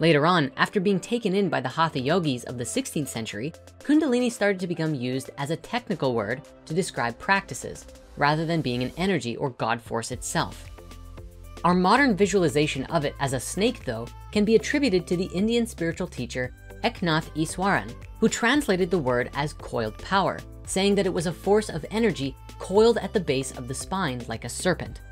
Later on, after being taken in by the Hatha yogis of the 16th century, Kundalini started to become used as a technical word to describe practices rather than being an energy or God force itself. Our modern visualization of it as a snake, though, can be attributed to the Indian spiritual teacher Eknath Easwaran, who translated the word as coiled power, saying that it was a force of energy coiled at the base of the spine like a serpent.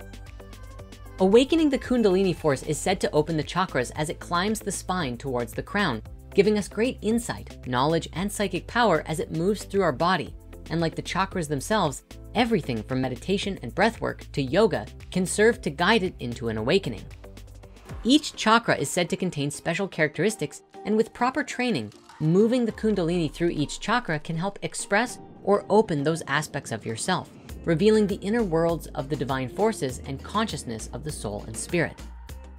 Awakening the Kundalini force is said to open the chakras as it climbs the spine towards the crown, giving us great insight, knowledge, and psychic power as it moves through our body. And like the chakras themselves, everything from meditation and breathwork to yoga can serve to guide it into an awakening. Each chakra is said to contain special characteristics, and with proper training, moving the Kundalini through each chakra can help express or open those aspects of yourself, revealing the inner worlds of the divine forces and consciousness of the soul and spirit.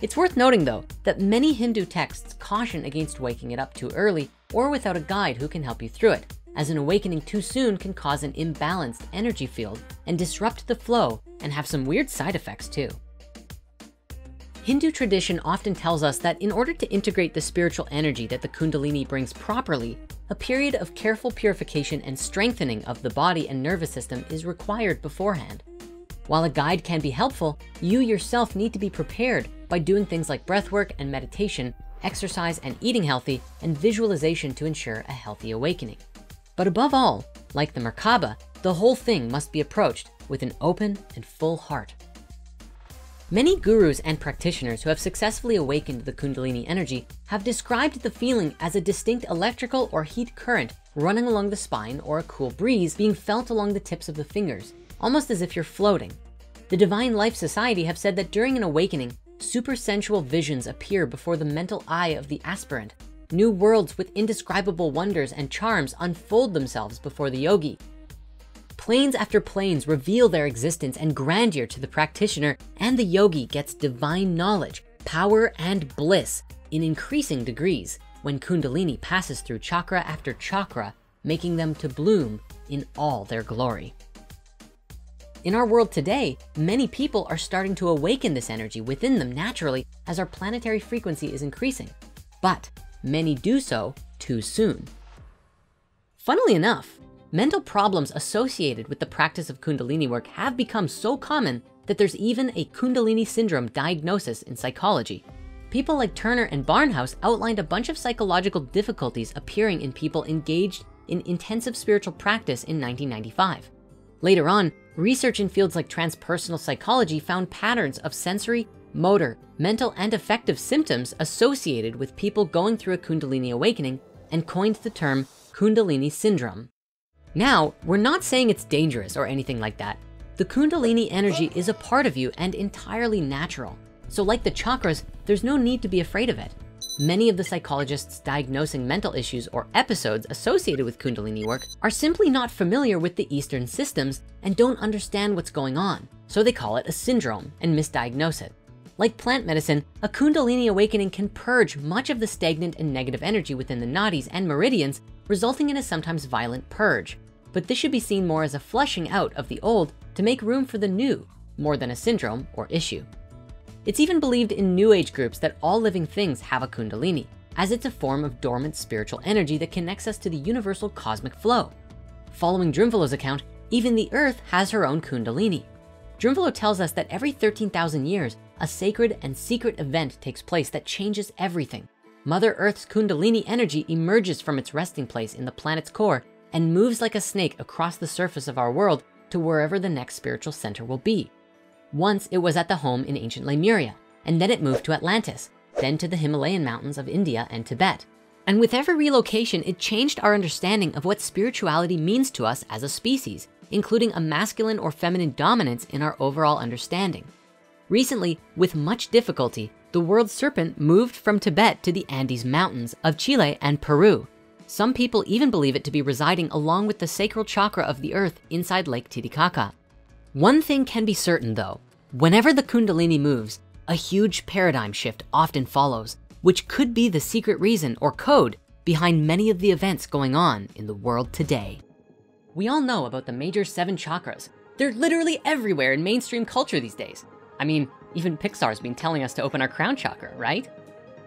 It's worth noting though, that many Hindu texts caution against waking it up too early or without a guide who can help you through it, as an awakening too soon can cause an imbalanced energy field and disrupt the flow and have some weird side effects too. Hindu tradition often tells us that in order to integrate the spiritual energy that the Kundalini brings properly, a period of careful purification and strengthening of the body and nervous system is required beforehand. While a guide can be helpful, you yourself need to be prepared by doing things like breathwork and meditation, exercise and eating healthy, and visualization to ensure a healthy awakening. But above all, like the Merkabah, the whole thing must be approached with an open and full heart. Many gurus and practitioners who have successfully awakened the Kundalini energy have described the feeling as a distinct electrical or heat current running along the spine or a cool breeze being felt along the tips of the fingers, almost as if you're floating. The Divine Life Society have said that during an awakening, supersensual visions appear before the mental eye of the aspirant. New worlds with indescribable wonders and charms unfold themselves before the yogi. Planes after planes reveal their existence and grandeur to the practitioner, and the yogi gets divine knowledge, power, and bliss in increasing degrees when Kundalini passes through chakra after chakra, making them to bloom in all their glory. In our world today, many people are starting to awaken this energy within them naturally as our planetary frequency is increasing, but many do so too soon. Funnily enough, mental problems associated with the practice of Kundalini work have become so common that there's even a Kundalini syndrome diagnosis in psychology. People like Turner and Barnhouse outlined a bunch of psychological difficulties appearing in people engaged in intensive spiritual practice in 1995. Later on, research in fields like transpersonal psychology found patterns of sensory, motor, mental, and affective symptoms associated with people going through a Kundalini awakening and coined the term Kundalini syndrome. Now, we're not saying it's dangerous or anything like that. The Kundalini energy is a part of you and entirely natural. So like the chakras, there's no need to be afraid of it. Many of the psychologists diagnosing mental issues or episodes associated with Kundalini work are simply not familiar with the Eastern systems and don't understand what's going on. So they call it a syndrome and misdiagnose it. Like plant medicine, a Kundalini awakening can purge much of the stagnant and negative energy within the nadis and meridians, resulting in a sometimes violent purge. But this should be seen more as a flushing out of the old to make room for the new, more than a syndrome or issue. It's even believed in New Age groups that all living things have a Kundalini, as it's a form of dormant spiritual energy that connects us to the universal cosmic flow. Following Drunvalo's account, even the earth has her own Kundalini. Drunvalo tells us that every 13,000 years, a sacred and secret event takes place that changes everything. Mother Earth's Kundalini energy emerges from its resting place in the planet's core and moves like a snake across the surface of our world to wherever the next spiritual center will be. Once it was at the home in ancient Lemuria, and then it moved to Atlantis, then to the Himalayan mountains of India and Tibet. And with every relocation, it changed our understanding of what spirituality means to us as a species, including a masculine or feminine dominance in our overall understanding. Recently, with much difficulty, the world serpent moved from Tibet to the Andes Mountains of Chile and Peru. Some people even believe it to be residing along with the sacral chakra of the earth inside Lake Titicaca. One thing can be certain though, whenever the Kundalini moves, a huge paradigm shift often follows, which could be the secret reason or code behind many of the events going on in the world today. We all know about the major 7 chakras. They're literally everywhere in mainstream culture these days. I mean, even Pixar's been telling us to open our crown chakra, right?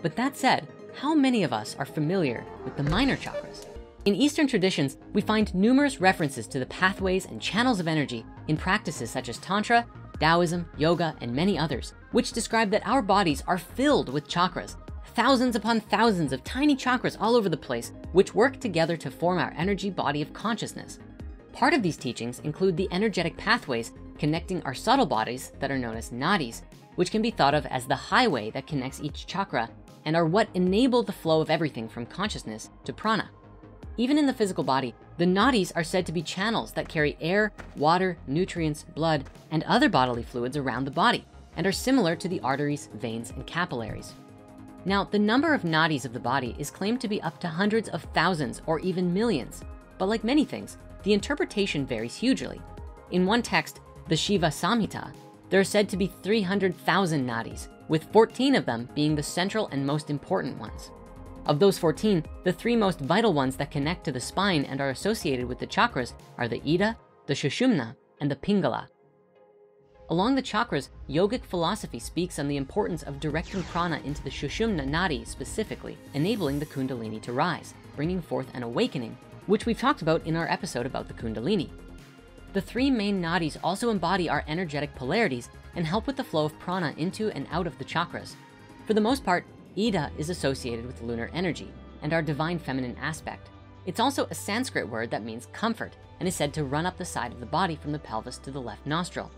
But that said, how many of us are familiar with the minor chakras? In Eastern traditions, we find numerous references to the pathways and channels of energy in practices such as Tantra, Taoism, yoga, and many others, which describe that our bodies are filled with chakras, thousands upon thousands of tiny chakras all over the place, which work together to form our energy body of consciousness. Part of these teachings include the energetic pathways connecting our subtle bodies that are known as nadis, which can be thought of as the highway that connects each chakra and are what enable the flow of everything from consciousness to prana. Even in the physical body, the nadis are said to be channels that carry air, water, nutrients, blood, and other bodily fluids around the body, and are similar to the arteries, veins, and capillaries. Now, the number of nadis of the body is claimed to be up to hundreds of thousands or even millions, but like many things, the interpretation varies hugely. In one text, the Shiva Samhita, there are said to be 300,000 nadis, with 14 of them being the central and most important ones. Of those 14, the three most vital ones that connect to the spine and are associated with the chakras are the Ida, the Sushumna, and the Pingala. Along the chakras, yogic philosophy speaks on the importance of directing prana into the Sushumna nadi specifically, enabling the Kundalini to rise, bringing forth an awakening, which we've talked about in our episode about the Kundalini. The three main nadis also embody our energetic polarities and help with the flow of prana into and out of the chakras. For the most part, Ida is associated with lunar energy and our divine feminine aspect. It's also a Sanskrit word that means comfort and is said to run up the side of the body from the pelvis to the left nostril.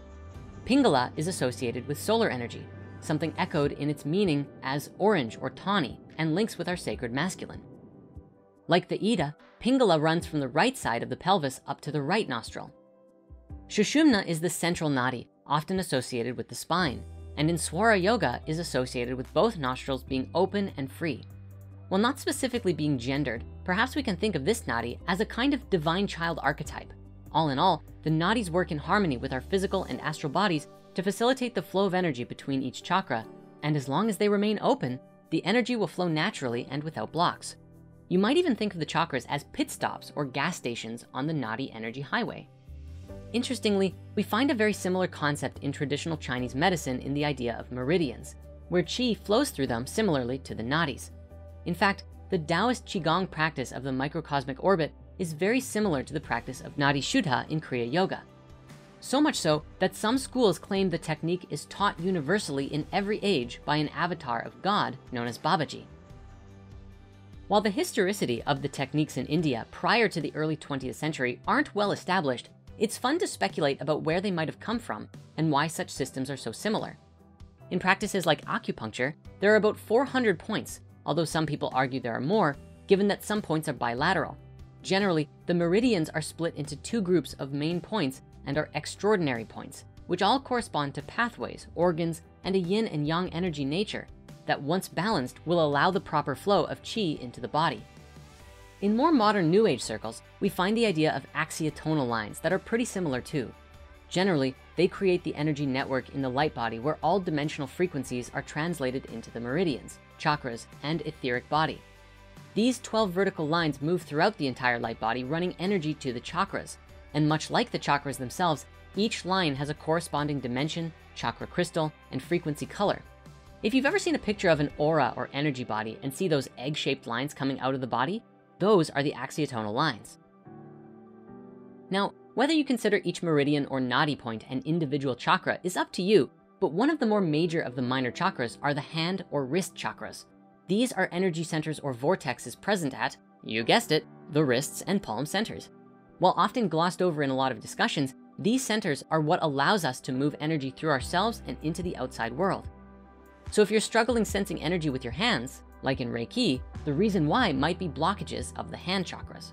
Pingala is associated with solar energy, something echoed in its meaning as orange or tawny and links with our sacred masculine. Like the Ida, Pingala runs from the right side of the pelvis up to the right nostril. Sushumna is the central nadi, often associated with the spine, and in Swara Yoga is associated with both nostrils being open and free. While not specifically being gendered, perhaps we can think of this nadi as a kind of divine child archetype. All in all, the nadis work in harmony with our physical and astral bodies to facilitate the flow of energy between each chakra, and as long as they remain open, the energy will flow naturally and without blocks. You might even think of the chakras as pit stops or gas stations on the nadi energy highway. Interestingly, we find a very similar concept in traditional Chinese medicine in the idea of meridians, where qi flows through them similarly to the nadis. In fact, the Taoist Qigong practice of the microcosmic orbit is very similar to the practice of Nadi Shuddha in Kriya Yoga. So much so that some schools claim the technique is taught universally in every age by an avatar of God known as Babaji. While the historicity of the techniques in India prior to the early 20th century aren't well established, it's fun to speculate about where they might have come from and why such systems are so similar. In practices like acupuncture, there are about 400 points, although some people argue there are more, given that some points are bilateral. Generally, the meridians are split into two groups of main points and are extraordinary points, which all correspond to pathways, organs, and a yin and yang energy nature that once balanced will allow the proper flow of qi into the body. In more modern New Age circles, we find the idea of axiotonal lines that are pretty similar too. Generally, they create the energy network in the light body where all dimensional frequencies are translated into the meridians, chakras, and etheric body. These 12 vertical lines move throughout the entire light body, running energy to the chakras. And much like the chakras themselves, each line has a corresponding dimension, chakra crystal, and frequency color. If you've ever seen a picture of an aura or energy body and see those egg-shaped lines coming out of the body, those are the axiotonal lines. Now, whether you consider each meridian or nadi point an individual chakra is up to you, but one of the more major of the minor chakras are the hand or wrist chakras. These are energy centers or vortexes present at, you guessed it, the wrists and palm centers. While often glossed over in a lot of discussions, these centers are what allows us to move energy through ourselves and into the outside world. So if you're struggling sensing energy with your hands, like in Reiki, the reason why might be blockages of the hand chakras.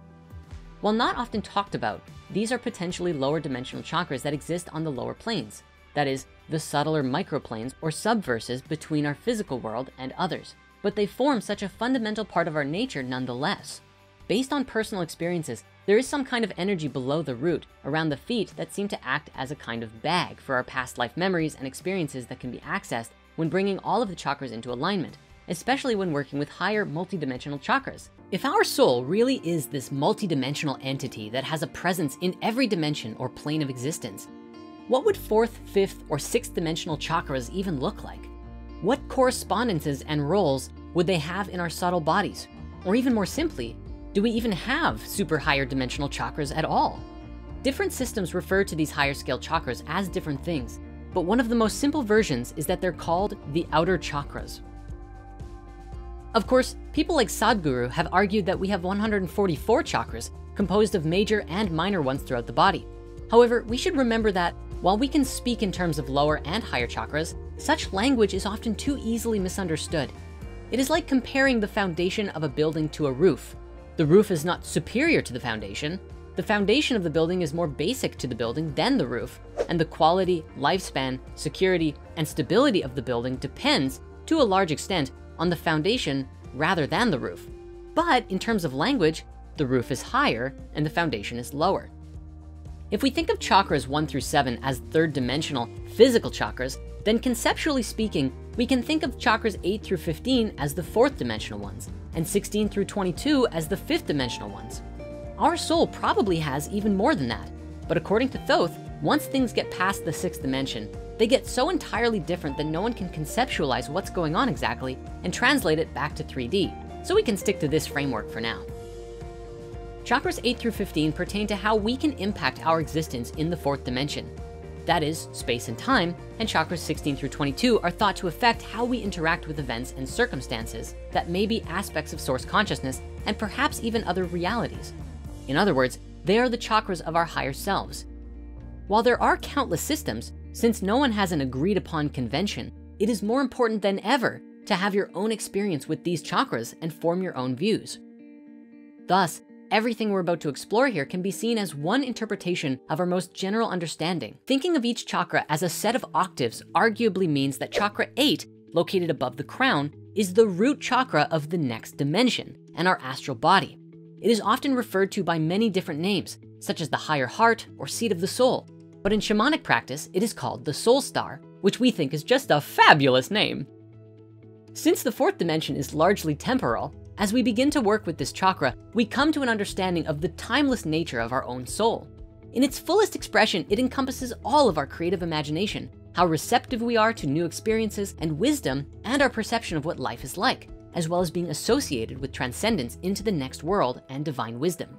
While not often talked about, these are potentially lower dimensional chakras that exist on the lower planes, that is, the subtler microplanes or subverses between our physical world and others, but they form such a fundamental part of our nature nonetheless. Based on personal experiences, there is some kind of energy below the root around the feet that seem to act as a kind of bag for our past life memories and experiences that can be accessed when bringing all of the chakras into alignment, especially when working with higher multidimensional chakras. If our soul really is this multidimensional entity that has a presence in every dimension or plane of existence, what would 4th, 5th, or 6th dimensional chakras even look like? What correspondences and roles would they have in our subtle bodies? Or even more simply, do we even have super higher dimensional chakras at all? Different systems refer to these higher scale chakras as different things, but one of the most simple versions is that they're called the outer chakras. Of course, people like Sadhguru have argued that we have 144 chakras composed of major and minor ones throughout the body. However, we should remember that while we can speak in terms of lower and higher chakras, such language is often too easily misunderstood. It is like comparing the foundation of a building to a roof. The roof is not superior to the foundation. The foundation of the building is more basic to the building than the roof, and the quality, lifespan, security, and stability of the building depends, to a large extent, on the foundation rather than the roof. But in terms of language, the roof is higher and the foundation is lower. If we think of chakras 1 through 7 as third-dimensional physical chakras, then conceptually speaking, we can think of chakras 8 through 15 as the fourth-dimensional ones, and 16 through 22 as the fifth-dimensional ones. Our soul probably has even more than that, but according to Thoth, once things get past the 6th dimension, they get so entirely different that no one can conceptualize what's going on exactly and translate it back to 3D, so we can stick to this framework for now. Chakras 8 through 15 pertain to how we can impact our existence in the 4th dimension. That is space and time, and chakras 16 through 22 are thought to affect how we interact with events and circumstances that may be aspects of source consciousness and perhaps even other realities. In other words, they are the chakras of our higher selves. While there are countless systems, since no one has an agreed upon convention, it is more important than ever to have your own experience with these chakras and form your own views. Thus, everything we're about to explore here can be seen as one interpretation of our most general understanding. Thinking of each chakra as a set of octaves arguably means that chakra 8, located above the crown, is the root chakra of the next dimension and our astral body. It is often referred to by many different names, such as the higher heart or seat of the soul. But in shamanic practice, it is called the soul star, which we think is just a fabulous name. Since the 4th dimension is largely temporal, as we begin to work with this chakra, we come to an understanding of the timeless nature of our own soul. In its fullest expression, it encompasses all of our creative imagination, how receptive we are to new experiences and wisdom, and our perception of what life is like, as well as being associated with transcendence into the next world and divine wisdom.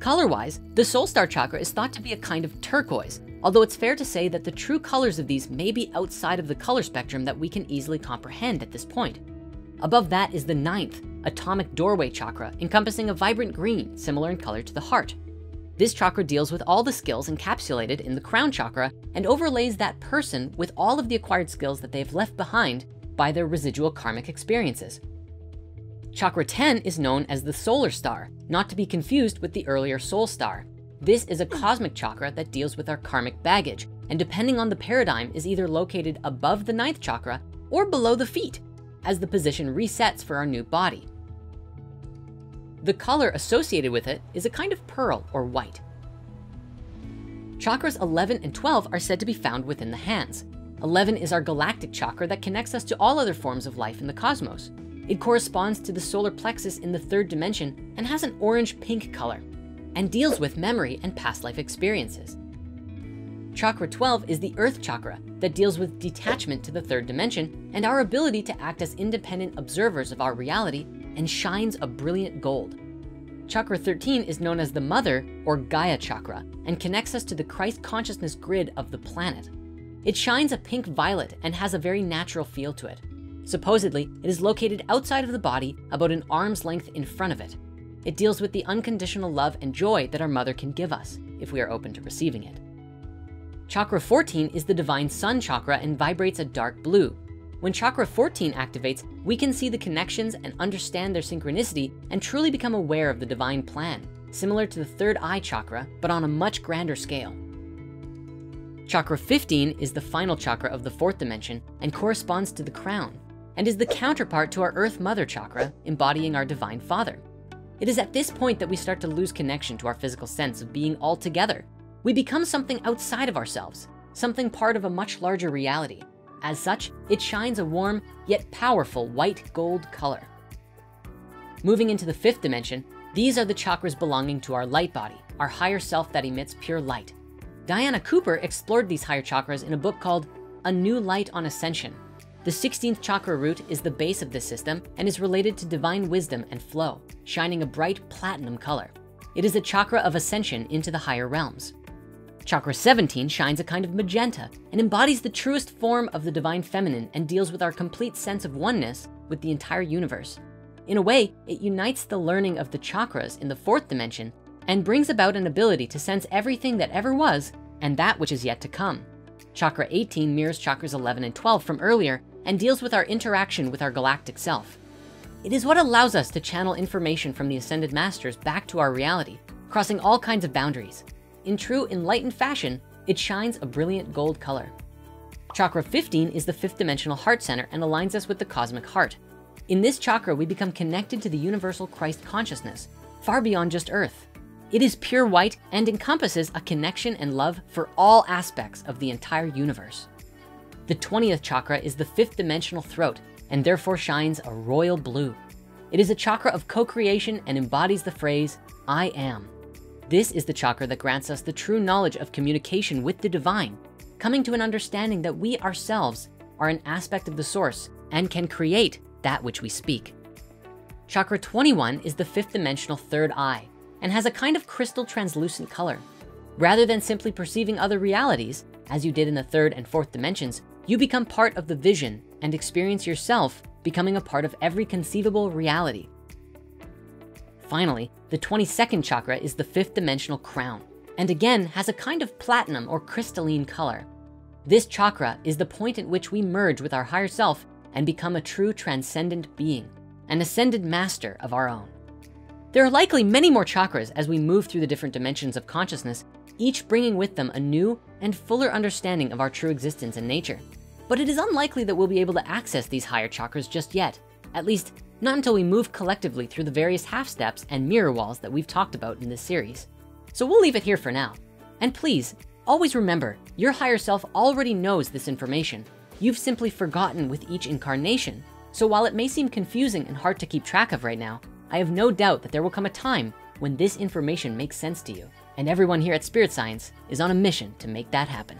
Color-wise, the soul star chakra is thought to be a kind of turquoise, although it's fair to say that the true colors of these may be outside of the color spectrum that we can easily comprehend at this point. Above that is the 9th, atomic doorway chakra, encompassing a vibrant green, similar in color to the heart. This chakra deals with all the skills encapsulated in the crown chakra and overlays that person with all of the acquired skills that they've left behind by their residual karmic experiences. Chakra 10 is known as the solar star, not to be confused with the earlier soul star. This is a cosmic chakra that deals with our karmic baggage, and depending on the paradigm is either located above the 9th chakra or below the feet, as the position resets for our new body. The color associated with it is a kind of pearl or white. Chakras 11 and 12 are said to be found within the hands. 11 is our galactic chakra that connects us to all other forms of life in the cosmos. It corresponds to the solar plexus in the 3rd dimension and has an orange-pink color and deals with memory and past life experiences. Chakra 12 is the earth chakra that deals with detachment to the 3rd dimension and our ability to act as independent observers of our reality, and shines a brilliant gold. Chakra 13 is known as the mother or Gaia chakra and connects us to the Christ consciousness grid of the planet. It shines a pink violet and has a very natural feel to it. Supposedly, it is located outside of the body about an arm's length in front of it. It deals with the unconditional love and joy that our mother can give us if we are open to receiving it. Chakra 14 is the divine sun chakra and vibrates a dark blue. When chakra 14 activates, we can see the connections and understand their synchronicity and truly become aware of the divine plan, similar to the 3rd eye chakra, but on a much grander scale. Chakra 15 is the final chakra of the 4th dimension and corresponds to the crown, and is the counterpart to our earth mother chakra, embodying our divine father. It is at this point that we start to lose connection to our physical sense of being altogether. We become something outside of ourselves, something part of a much larger reality. As such, it shines a warm yet powerful white gold color. Moving into the 5th dimension, these are the chakras belonging to our light body, our higher self that emits pure light. Diana Cooper explored these higher chakras in a book called A New Light on Ascension. The 16th chakra root is the base of this system and is related to divine wisdom and flow, shining a bright platinum color. It is a chakra of ascension into the higher realms. Chakra 17 shines a kind of magenta and embodies the truest form of the divine feminine and deals with our complete sense of oneness with the entire universe. In a way, it unites the learning of the chakras in the 4th dimension and brings about an ability to sense everything that ever was and that which is yet to come. Chakra 18 mirrors chakras 11 and 12 from earlier and deals with our interaction with our galactic self. It is what allows us to channel information from the Ascended Masters back to our reality, crossing all kinds of boundaries. In true enlightened fashion, it shines a brilliant gold color. Chakra 15 is the fifth dimensional heart center and aligns us with the cosmic heart. In this chakra, we become connected to the universal Christ consciousness, far beyond just Earth. It is pure white and encompasses a connection and love for all aspects of the entire universe. The 20th chakra is the fifth dimensional throat and therefore shines a royal blue. It is a chakra of co-creation and embodies the phrase, I am. This is the chakra that grants us the true knowledge of communication with the divine, coming to an understanding that we ourselves are an aspect of the source and can create that which we speak. Chakra 21 is the fifth dimensional third eye and has a kind of crystal translucent color. Rather than simply perceiving other realities, as you did in the third and fourth dimensions, you become part of the vision and experience yourself becoming a part of every conceivable reality. Finally, the 22nd chakra is the fifth dimensional crown, and again has a kind of platinum or crystalline color. This chakra is the point at which we merge with our higher self and become a true transcendent being, an ascended master of our own. There are likely many more chakras as we move through the different dimensions of consciousness, each bringing with them a new and fuller understanding of our true existence and nature. But it is unlikely that we'll be able to access these higher chakras just yet, at least not until we move collectively through the various half steps and mirror walls that we've talked about in this series. So we'll leave it here for now. And please, always remember, your higher self already knows this information. You've simply forgotten with each incarnation. So while it may seem confusing and hard to keep track of right now, I have no doubt that there will come a time when this information makes sense to you. And everyone here at Spirit Science is on a mission to make that happen.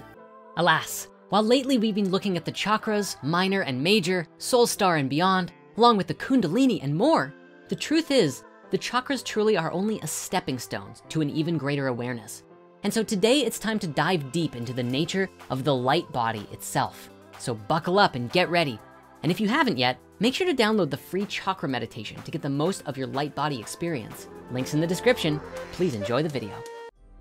Alas, while lately we've been looking at the chakras, minor and major, soul star and beyond, along with the kundalini and more, the truth is the chakras truly are only a stepping stone to an even greater awareness. And so today it's time to dive deep into the nature of the light body itself. So buckle up and get ready. And if you haven't yet, make sure to download the free chakra meditation to get the most of your light body experience. Links in the description. Please enjoy the video.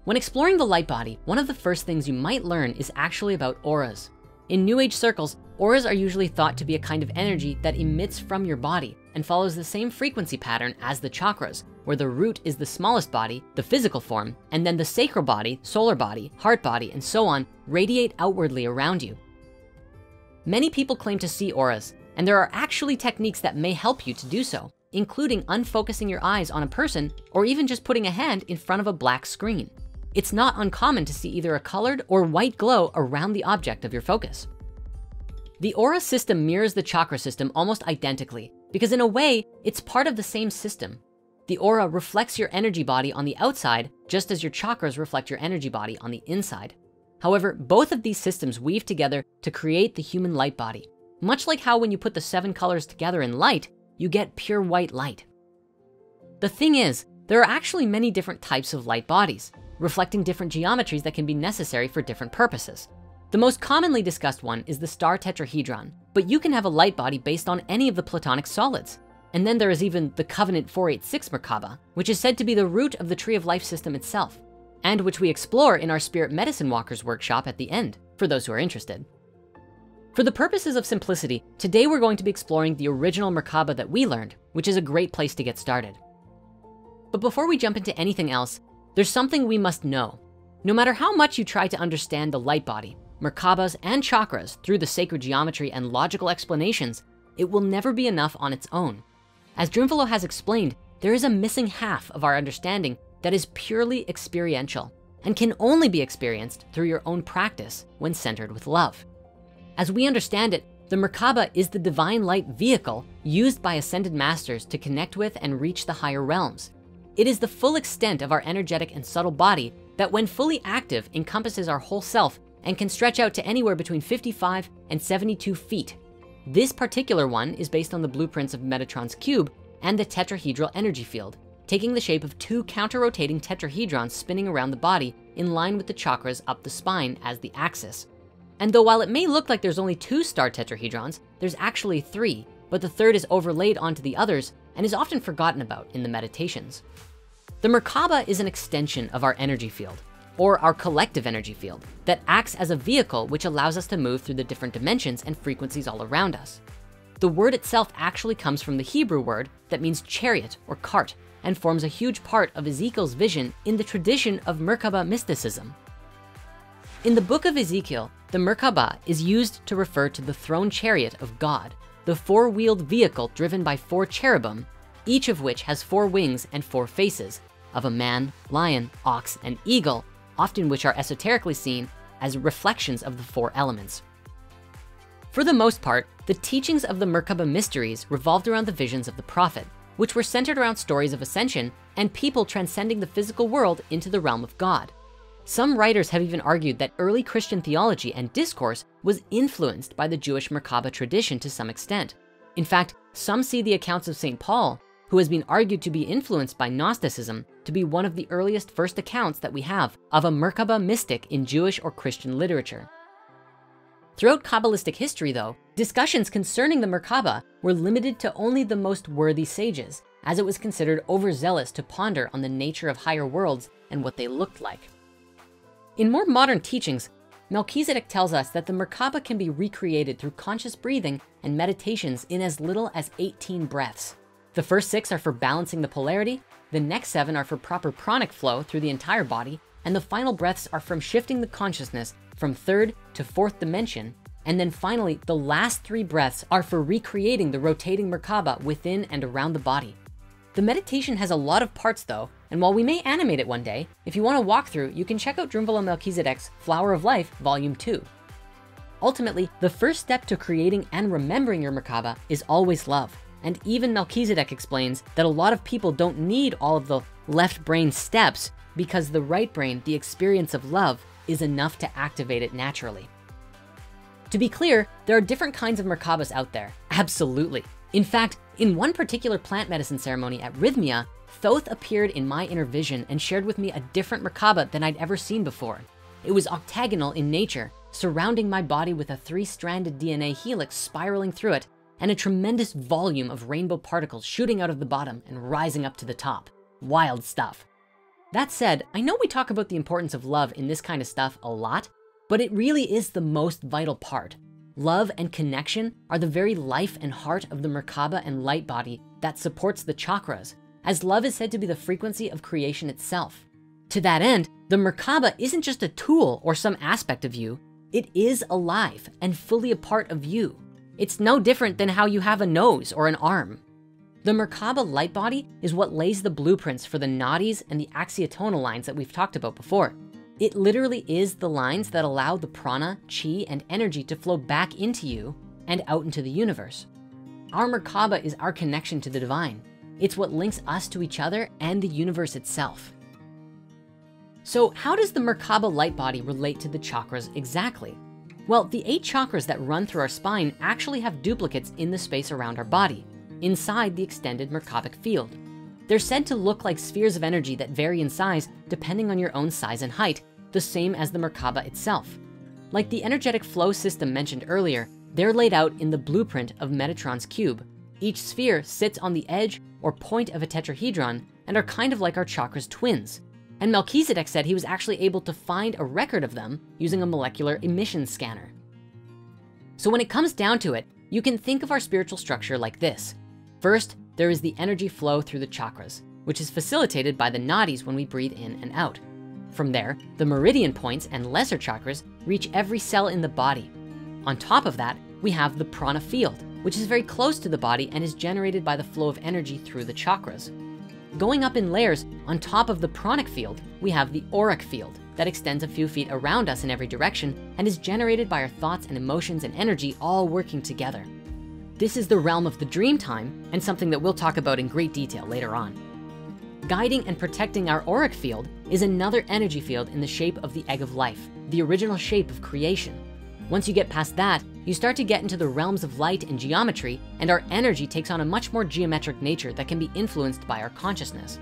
When exploring the light body, one of the first things you might learn is actually about auras. In New Age circles, auras are usually thought to be a kind of energy that emits from your body and follows the same frequency pattern as the chakras, where the root is the smallest body, the physical form, and then the sacral body, solar body, heart body, and so on, radiate outwardly around you. Many people claim to see auras, and there are actually techniques that may help you to do so, including unfocusing your eyes on a person or even just putting a hand in front of a black screen. It's not uncommon to see either a colored or white glow around the object of your focus. The aura system mirrors the chakra system almost identically because in a way, it's part of the same system. The aura reflects your energy body on the outside, just as your chakras reflect your energy body on the inside. However, both of these systems weave together to create the human light body. Much like how when you put the seven colors together in light, you get pure white light. The thing is, there are actually many different types of light bodies, reflecting different geometries that can be necessary for different purposes. The most commonly discussed one is the star tetrahedron, but you can have a light body based on any of the Platonic solids. And then there is even the covenant 486 Merkabah, which is said to be the root of the Tree of Life system itself, and which we explore in our Spirit Medicine Walkers workshop at the end, for those who are interested. For the purposes of simplicity, today we're going to be exploring the original Merkabah that we learned, which is a great place to get started. But before we jump into anything else, there's something we must know. No matter how much you try to understand the light body, Merkabahs and chakras through the sacred geometry and logical explanations, it will never be enough on its own. As Drunvalo has explained, there is a missing half of our understanding that is purely experiential and can only be experienced through your own practice when centered with love. As we understand it, the Merkabah is the divine light vehicle used by ascended masters to connect with and reach the higher realms. It is the full extent of our energetic and subtle body that when fully active encompasses our whole self and can stretch out to anywhere between 55 and 72 feet. This particular one is based on the blueprints of Metatron's cube and the tetrahedral energy field, taking the shape of two counter-rotating tetrahedrons spinning around the body in line with the chakras up the spine as the axis. And though while it may look like there's only two star tetrahedrons, there's actually three, but the third is overlaid onto the others and is often forgotten about in the meditations. The Merkabah is an extension of our energy field. or our collective energy field that acts as a vehicle which allows us to move through the different dimensions and frequencies all around us. The word itself actually comes from the Hebrew word that means chariot or cart and forms a huge part of Ezekiel's vision in the tradition of Merkabah mysticism. In the book of Ezekiel, the Merkabah is used to refer to the throne chariot of God, the four-wheeled vehicle driven by four cherubim, each of which has four wings and four faces of a man, lion, ox, and eagle, often which are esoterically seen as reflections of the four elements. For the most part, the teachings of the Merkabah mysteries revolved around the visions of the prophet, which were centered around stories of ascension and people transcending the physical world into the realm of God. Some writers have even argued that early Christian theology and discourse was influenced by the Jewish Merkabah tradition to some extent. In fact, some see the accounts of St. Paul, who has been argued to be influenced by Gnosticism, to be one of the earliest first accounts that we have of a Merkabah mystic in Jewish or Christian literature. Throughout Kabbalistic history though, discussions concerning the Merkabah were limited to only the most worthy sages, as it was considered overzealous to ponder on the nature of higher worlds and what they looked like. In more modern teachings, Melchizedek tells us that the Merkabah can be recreated through conscious breathing and meditations in as little as 18 breaths. The first 6 are for balancing the polarity, the next 7 are for proper pranic flow through the entire body, and the final breaths are from shifting the consciousness from 3rd to 4th dimension. And then finally, the last 3 breaths are for recreating the rotating Merkabah within and around the body. The meditation has a lot of parts though, and while we may animate it one day, if you want a walkthrough, you can check out Drunvalo Melchizedek's Flower of Life, Volume 2. Ultimately, the first step to creating and remembering your Merkabah is always love. And even Melchizedek explains that a lot of people don't need all of the left brain steps because the right brain, the experience of love, is enough to activate it naturally. To be clear, there are different kinds of Merkabahs out there, absolutely. In fact, in one particular plant medicine ceremony at Rhythmia, Thoth appeared in my inner vision and shared with me a different Merkabah than I'd ever seen before. It was octagonal in nature, surrounding my body with a 3-stranded DNA helix spiraling through it and a tremendous volume of rainbow particles shooting out of the bottom and rising up to the top. Wild stuff. That said, I know we talk about the importance of love in this kind of stuff a lot, but it really is the most vital part. Love and connection are the very life and heart of the Merkabah and light body that supports the chakras, as love is said to be the frequency of creation itself. To that end, the Merkabah isn't just a tool or some aspect of you, it is alive and fully a part of you. It's no different than how you have a nose or an arm. The Merkabah light body is what lays the blueprints for the nadis and the axiotonal lines that we've talked about before. It literally is the lines that allow the prana, chi, and energy to flow back into you and out into the universe. Our Merkabah is our connection to the divine. It's what links us to each other and the universe itself. So how does the Merkabah light body relate to the chakras exactly? Well, the 8 chakras that run through our spine actually have duplicates in the space around our body, inside the extended Merkabic field. They're said to look like spheres of energy that vary in size depending on your own size and height, the same as the Merkabah itself. Like the energetic flow system mentioned earlier, they're laid out in the blueprint of Metatron's cube. Each sphere sits on the edge or point of a tetrahedron and are kind of like our chakras twins. And Melchizedek said he was actually able to find a record of them using a molecular emission scanner. So when it comes down to it, you can think of our spiritual structure like this. First, there is the energy flow through the chakras, which is facilitated by the nadis when we breathe in and out. From there, the meridian points and lesser chakras reach every cell in the body. On top of that, we have the prana field, which is very close to the body and is generated by the flow of energy through the chakras. Going up in layers, on top of the pranic field, we have the auric field that extends a few feet around us in every direction and is generated by our thoughts and emotions and energy all working together. This is the realm of the dream time and something that we'll talk about in great detail later on. Guiding and protecting our auric field is another energy field in the shape of the egg of life, the original shape of creation. Once you get past that, you start to get into the realms of light and geometry, and our energy takes on a much more geometric nature that can be influenced by our consciousness.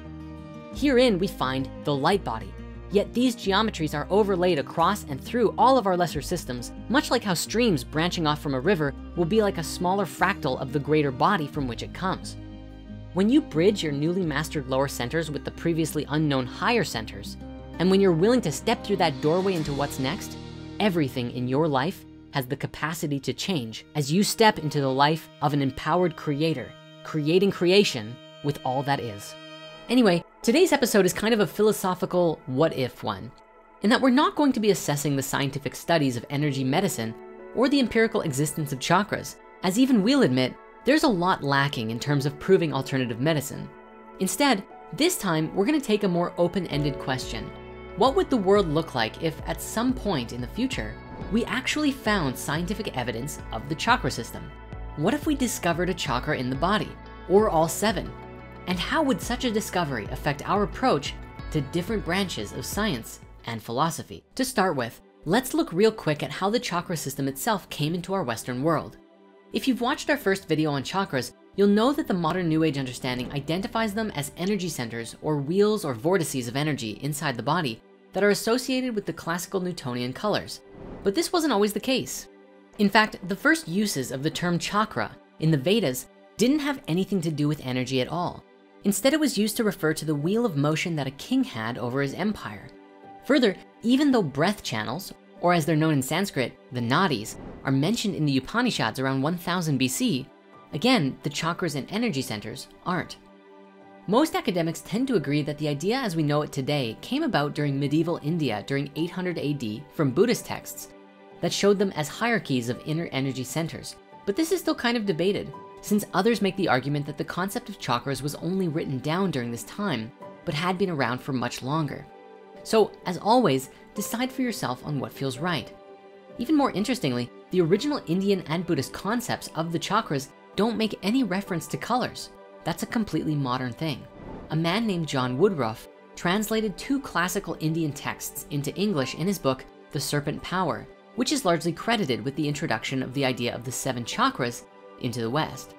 Herein we find the light body, yet these geometries are overlaid across and through all of our lesser systems, much like how streams branching off from a river will be like a smaller fractal of the greater body from which it comes. When you bridge your newly mastered lower centers with the previously unknown higher centers, And when you're willing to step through that doorway into what's next, everything in your life has the capacity to change as you step into the life of an empowered creator, creating creation with all that is. Anyway, today's episode is kind of a philosophical what if one, in that we're not going to be assessing the scientific studies of energy medicine or the empirical existence of chakras, as even we'll admit, there's a lot lacking in terms of proving alternative medicine. Instead, this time, we're gonna take a more open-ended question. What would the world look like if at some point in the future, we actually found scientific evidence of the chakra system? What if we discovered a chakra in the body or all seven? And how would such a discovery affect our approach to different branches of science and philosophy? To start with, let's look real quick at how the chakra system itself came into our Western world. If you've watched our first video on chakras, you'll know that the modern New Age understanding identifies them as energy centers or wheels or vortices of energy inside the body that are associated with the classical Newtonian colors. But this wasn't always the case. In fact, the first uses of the term chakra in the Vedas didn't have anything to do with energy at all. Instead, it was used to refer to the wheel of motion that a king had over his empire. Further, even though breath channels, or as they're known in Sanskrit, the nadis, are mentioned in the Upanishads around 1000 BC, again, the chakras and energy centers aren't. Most academics tend to agree that the idea as we know it today came about during medieval India during 800 AD from Buddhist texts that showed them as hierarchies of inner energy centers. But this is still kind of debated, since others make the argument that the concept of chakras was only written down during this time, but had been around for much longer. So as always, decide for yourself on what feels right. Even more interestingly, the original Indian and Buddhist concepts of the chakras don't make any reference to colors. That's a completely modern thing. A man named John Woodruff translated two classical Indian texts into English in his book, The Serpent Power, which is largely credited with the introduction of the idea of the seven chakras into the West.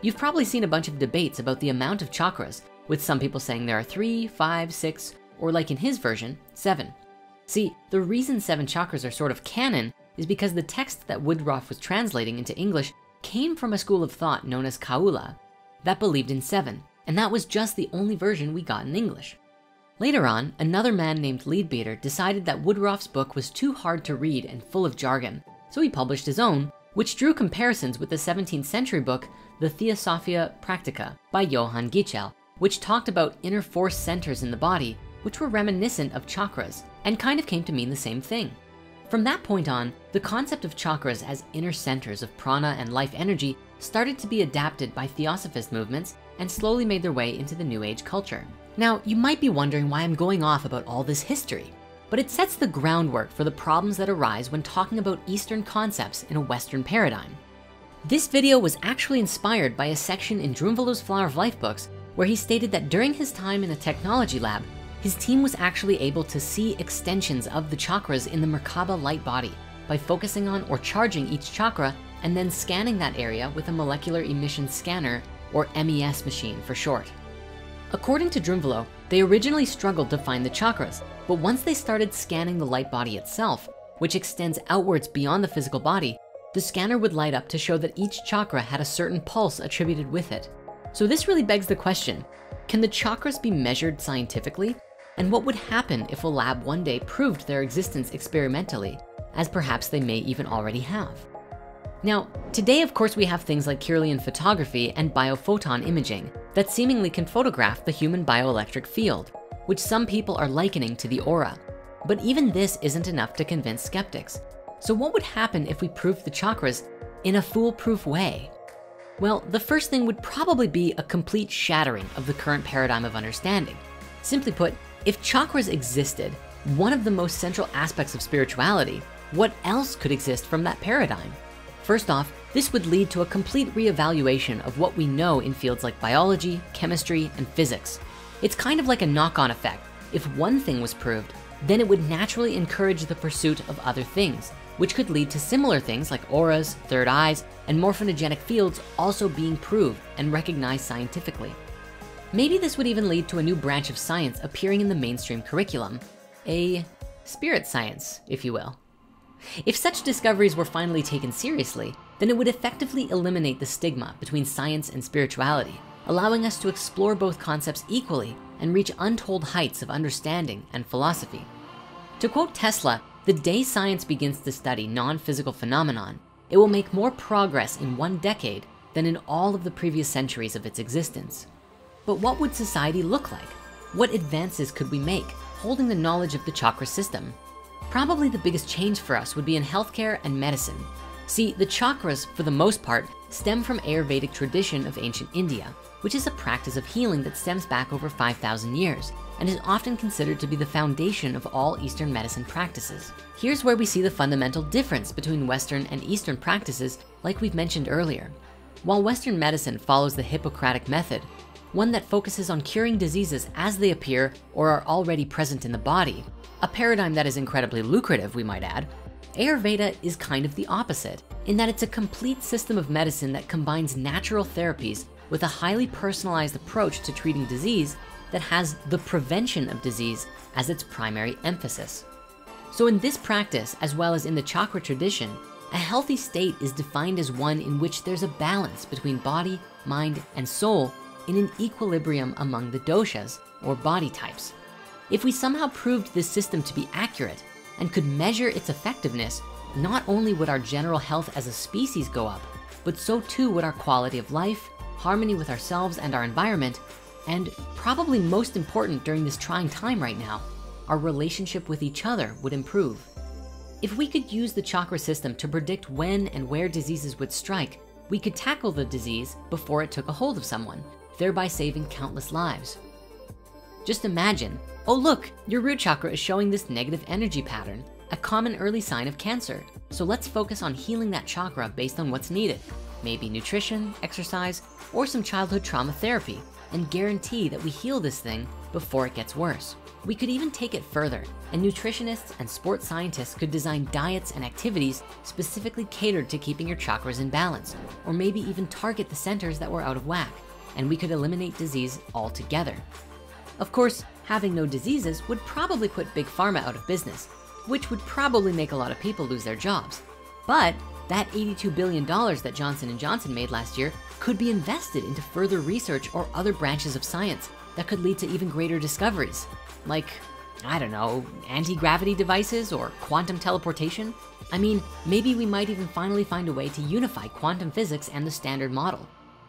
You've probably seen a bunch of debates about the amount of chakras, with some people saying there are 3, 5, 6, or like in his version, 7. See, the reason 7 chakras are sort of canon is because the text that Woodruff was translating into English came from a school of thought known as Kaula that believed in 7, and that was just the only version we got in English. Later on, another man named Leadbeater decided that Woodruff's book was too hard to read and full of jargon, so he published his own, which drew comparisons with the 17th century book, The Theosophia Practica by Johann Gichel, which talked about inner force centers in the body, which were reminiscent of chakras and kind of came to mean the same thing. From that point on, the concept of chakras as inner centers of prana and life energy started to be adapted by theosophist movements and slowly made their way into the New Age culture. Now, you might be wondering why I'm going off about all this history, but it sets the groundwork for the problems that arise when talking about Eastern concepts in a Western paradigm. This video was actually inspired by a section in Drunvalo's Flower of Life books, where he stated that during his time in a technology lab, his team was actually able to see extensions of the chakras in the Merkabah light body by focusing on or charging each chakra and then scanning that area with a molecular emission scanner, or MES machine for short. According to Drunvalo, they originally struggled to find the chakras, but once they started scanning the light body itself, which extends outwards beyond the physical body, the scanner would light up to show that each chakra had a certain pulse attributed with it. So this really begs the question, can the chakras be measured scientifically? And what would happen if a lab one day proved their existence experimentally, as perhaps they may even already have? Now, today, of course, we have things like Kirlian photography and biophoton imaging that seemingly can photograph the human bioelectric field, which some people are likening to the aura. But even this isn't enough to convince skeptics. So what would happen if we proved the chakras in a foolproof way? Well, the first thing would probably be a complete shattering of the current paradigm of understanding. Simply put, if chakras existed, one of the most central aspects of spirituality, what else could exist from that paradigm? First off, this would lead to a complete reevaluation of what we know in fields like biology, chemistry, and physics. It's kind of like a knock-on effect. If one thing was proved, then it would naturally encourage the pursuit of other things, which could lead to similar things like auras, third eyes, and morphogenetic fields also being proved and recognized scientifically. Maybe this would even lead to a new branch of science appearing in the mainstream curriculum, a spirit science, if you will. If such discoveries were finally taken seriously, then it would effectively eliminate the stigma between science and spirituality, allowing us to explore both concepts equally and reach untold heights of understanding and philosophy. To quote Tesla, the day science begins to study non-physical phenomenon, it will make more progress in 1 decade than in all of the previous centuries of its existence. But what would society look like? What advances could we make holding the knowledge of the chakra system? Probably the biggest change for us would be in healthcare and medicine. See, the chakras, for the most part, stem from Ayurvedic tradition of ancient India, which is a practice of healing that stems back over 5,000 years and is often considered to be the foundation of all Eastern medicine practices. Here's where we see the fundamental difference between Western and Eastern practices, like we've mentioned earlier. While Western medicine follows the Hippocratic method, one that focuses on curing diseases as they appear or are already present in the body, a paradigm that is incredibly lucrative, we might add, Ayurveda is kind of the opposite in that it's a complete system of medicine that combines natural therapies with a highly personalized approach to treating disease that has the prevention of disease as its primary emphasis. So in this practice, as well as in the chakra tradition, a healthy state is defined as one in which there's a balance between body, mind, and soul in an equilibrium among the doshas or body types. If we somehow proved this system to be accurate and could measure its effectiveness, not only would our general health as a species go up, but so too would our quality of life, harmony with ourselves and our environment, and probably most important during this trying time right now, our relationship with each other would improve. If we could use the chakra system to predict when and where diseases would strike, we could tackle the disease before it took a hold of someone, thereby saving countless lives. Just imagine, oh look, your root chakra is showing this negative energy pattern, a common early sign of cancer. So let's focus on healing that chakra based on what's needed, maybe nutrition, exercise, or some childhood trauma therapy, and guarantee that we heal this thing before it gets worse. We could even take it further, and nutritionists and sports scientists could design diets and activities specifically catered to keeping your chakras in balance, or maybe even target the centers that were out of whack, and we could eliminate disease altogether. Of course, having no diseases would probably put Big Pharma out of business, which would probably make a lot of people lose their jobs. But that $82 billion that Johnson & Johnson made last year could be invested into further research or other branches of science that could lead to even greater discoveries. Like, I don't know, anti-gravity devices or quantum teleportation. I mean, maybe we might even finally find a way to unify quantum physics and the standard model.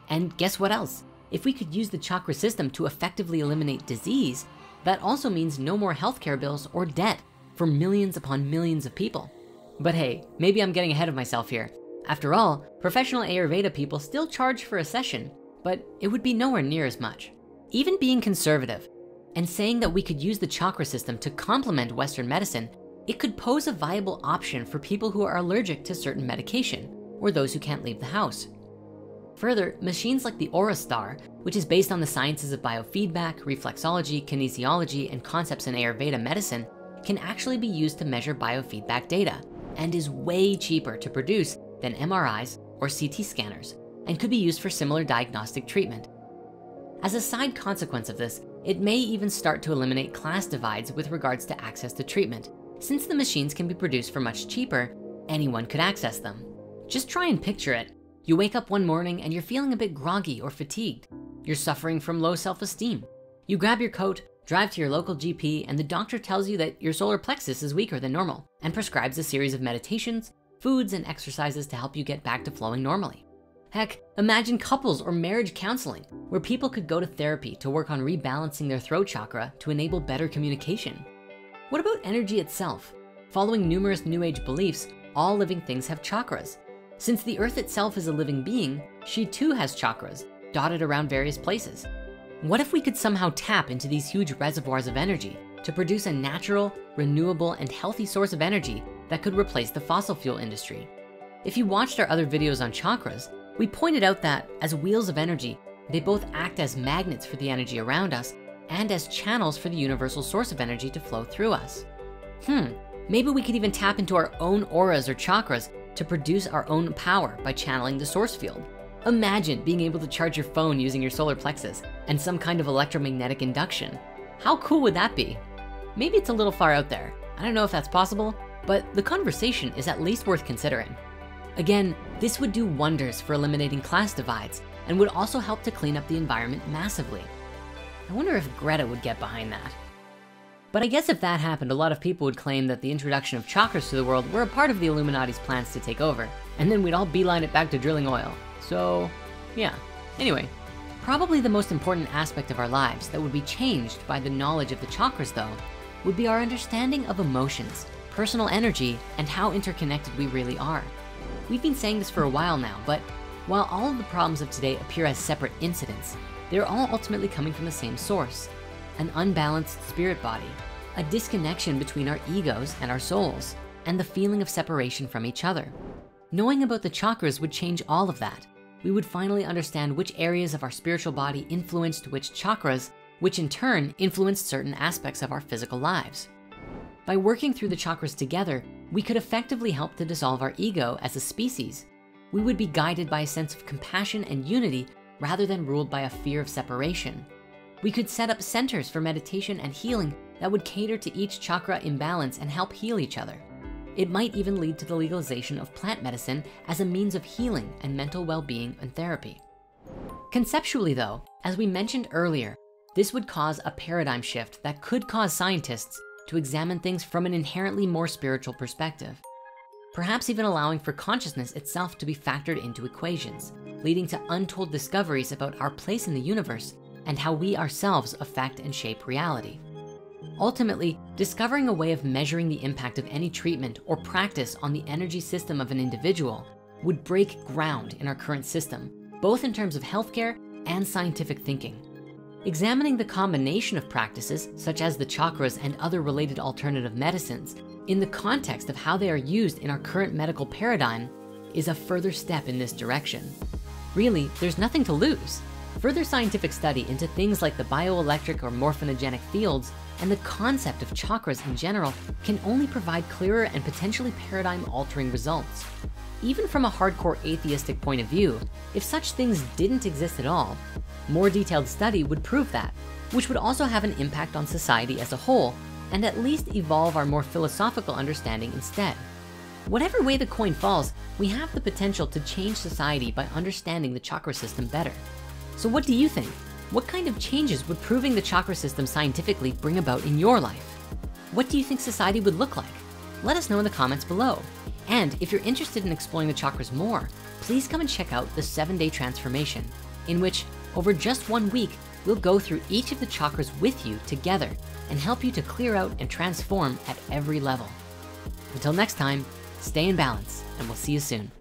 And guess what else? If we could use the chakra system to effectively eliminate disease, that also means no more healthcare bills or debt for millions upon millions of people. But hey, maybe I'm getting ahead of myself here. After all, professional Ayurveda people still charge for a session, but it would be nowhere near as much. Even being conservative and saying that we could use the chakra system to complement Western medicine, it could pose a viable option for people who are allergic to certain medication or those who can't leave the house. Further, machines like the Aura Star, which is based on the sciences of biofeedback, reflexology, kinesiology, and concepts in Ayurveda medicine, can actually be used to measure biofeedback data and is way cheaper to produce than MRIs or CT scanners, and could be used for similar diagnostic treatment. As a side consequence of this, it may even start to eliminate class divides with regards to access to treatment. Since the machines can be produced for much cheaper, anyone could access them. Just try and picture it. You wake up one morning and you're feeling a bit groggy or fatigued. You're suffering from low self-esteem. You grab your coat, drive to your local GP, and the doctor tells you that your solar plexus is weaker than normal and prescribes a series of meditations, foods, and exercises to help you get back to flowing normally. Heck, imagine couples or marriage counseling where people could go to therapy to work on rebalancing their throat chakra to enable better communication. What about energy itself? Following numerous new age beliefs, all living things have chakras. Since the earth itself is a living being, she too has chakras dotted around various places. What if we could somehow tap into these huge reservoirs of energy to produce a natural, renewable, and healthy source of energy that could replace the fossil fuel industry? If you watched our other videos on chakras, we pointed out that as wheels of energy, they both act as magnets for the energy around us and as channels for the universal source of energy to flow through us. Maybe we could even tap into our own auras or chakras to produce our own power by channeling the source field. Imagine being able to charge your phone using your solar plexus and some kind of electromagnetic induction. How cool would that be? Maybe it's a little far out there. I don't know if that's possible, but the conversation is at least worth considering. Again, this would do wonders for eliminating class divides and would also help to clean up the environment massively. I wonder if Greta would get behind that. But I guess if that happened, a lot of people would claim that the introduction of chakras to the world were a part of the Illuminati's plans to take over, and then we'd all beeline it back to drilling oil. So yeah, anyway. Probably the most important aspect of our lives that would be changed by the knowledge of the chakras though, would be our understanding of emotions, personal energy, and how interconnected we really are. We've been saying this for a while now, but while all of the problems of today appear as separate incidents, they're all ultimately coming from the same source, an unbalanced spirit body, a disconnection between our egos and our souls, and the feeling of separation from each other. Knowing about the chakras would change all of that. We would finally understand which areas of our spiritual body influenced which chakras, which in turn influenced certain aspects of our physical lives. By working through the chakras together, we could effectively help to dissolve our ego as a species. We would be guided by a sense of compassion and unity rather than ruled by a fear of separation. We could set up centers for meditation and healing that would cater to each chakra imbalance and help heal each other. It might even lead to the legalization of plant medicine as a means of healing and mental well-being and therapy. Conceptually though, as we mentioned earlier, this would cause a paradigm shift that could cause scientists to examine things from an inherently more spiritual perspective, perhaps even allowing for consciousness itself to be factored into equations, leading to untold discoveries about our place in the universe and how we ourselves affect and shape reality. Ultimately, discovering a way of measuring the impact of any treatment or practice on the energy system of an individual would break ground in our current system, both in terms of healthcare and scientific thinking. Examining the combination of practices, such as the chakras and other related alternative medicines, in the context of how they are used in our current medical paradigm is a further step in this direction. Really, there's nothing to lose. Further scientific study into things like the bioelectric or morphinogenic fields and the concept of chakras in general can only provide clearer and potentially paradigm-altering results. Even from a hardcore atheistic point of view, if such things didn't exist at all, more detailed study would prove that, which would also have an impact on society as a whole and at least evolve our more philosophical understanding instead. Whatever way the coin falls, we have the potential to change society by understanding the chakra system better. So what do you think? What kind of changes would proving the chakra system scientifically bring about in your life? What do you think society would look like? Let us know in the comments below. And if you're interested in exploring the chakras more, please come and check out the 7-Day Transformation, in which over just 1 week, we'll go through each of the chakras with you together and help you to clear out and transform at every level. Until next time, stay in balance and we'll see you soon.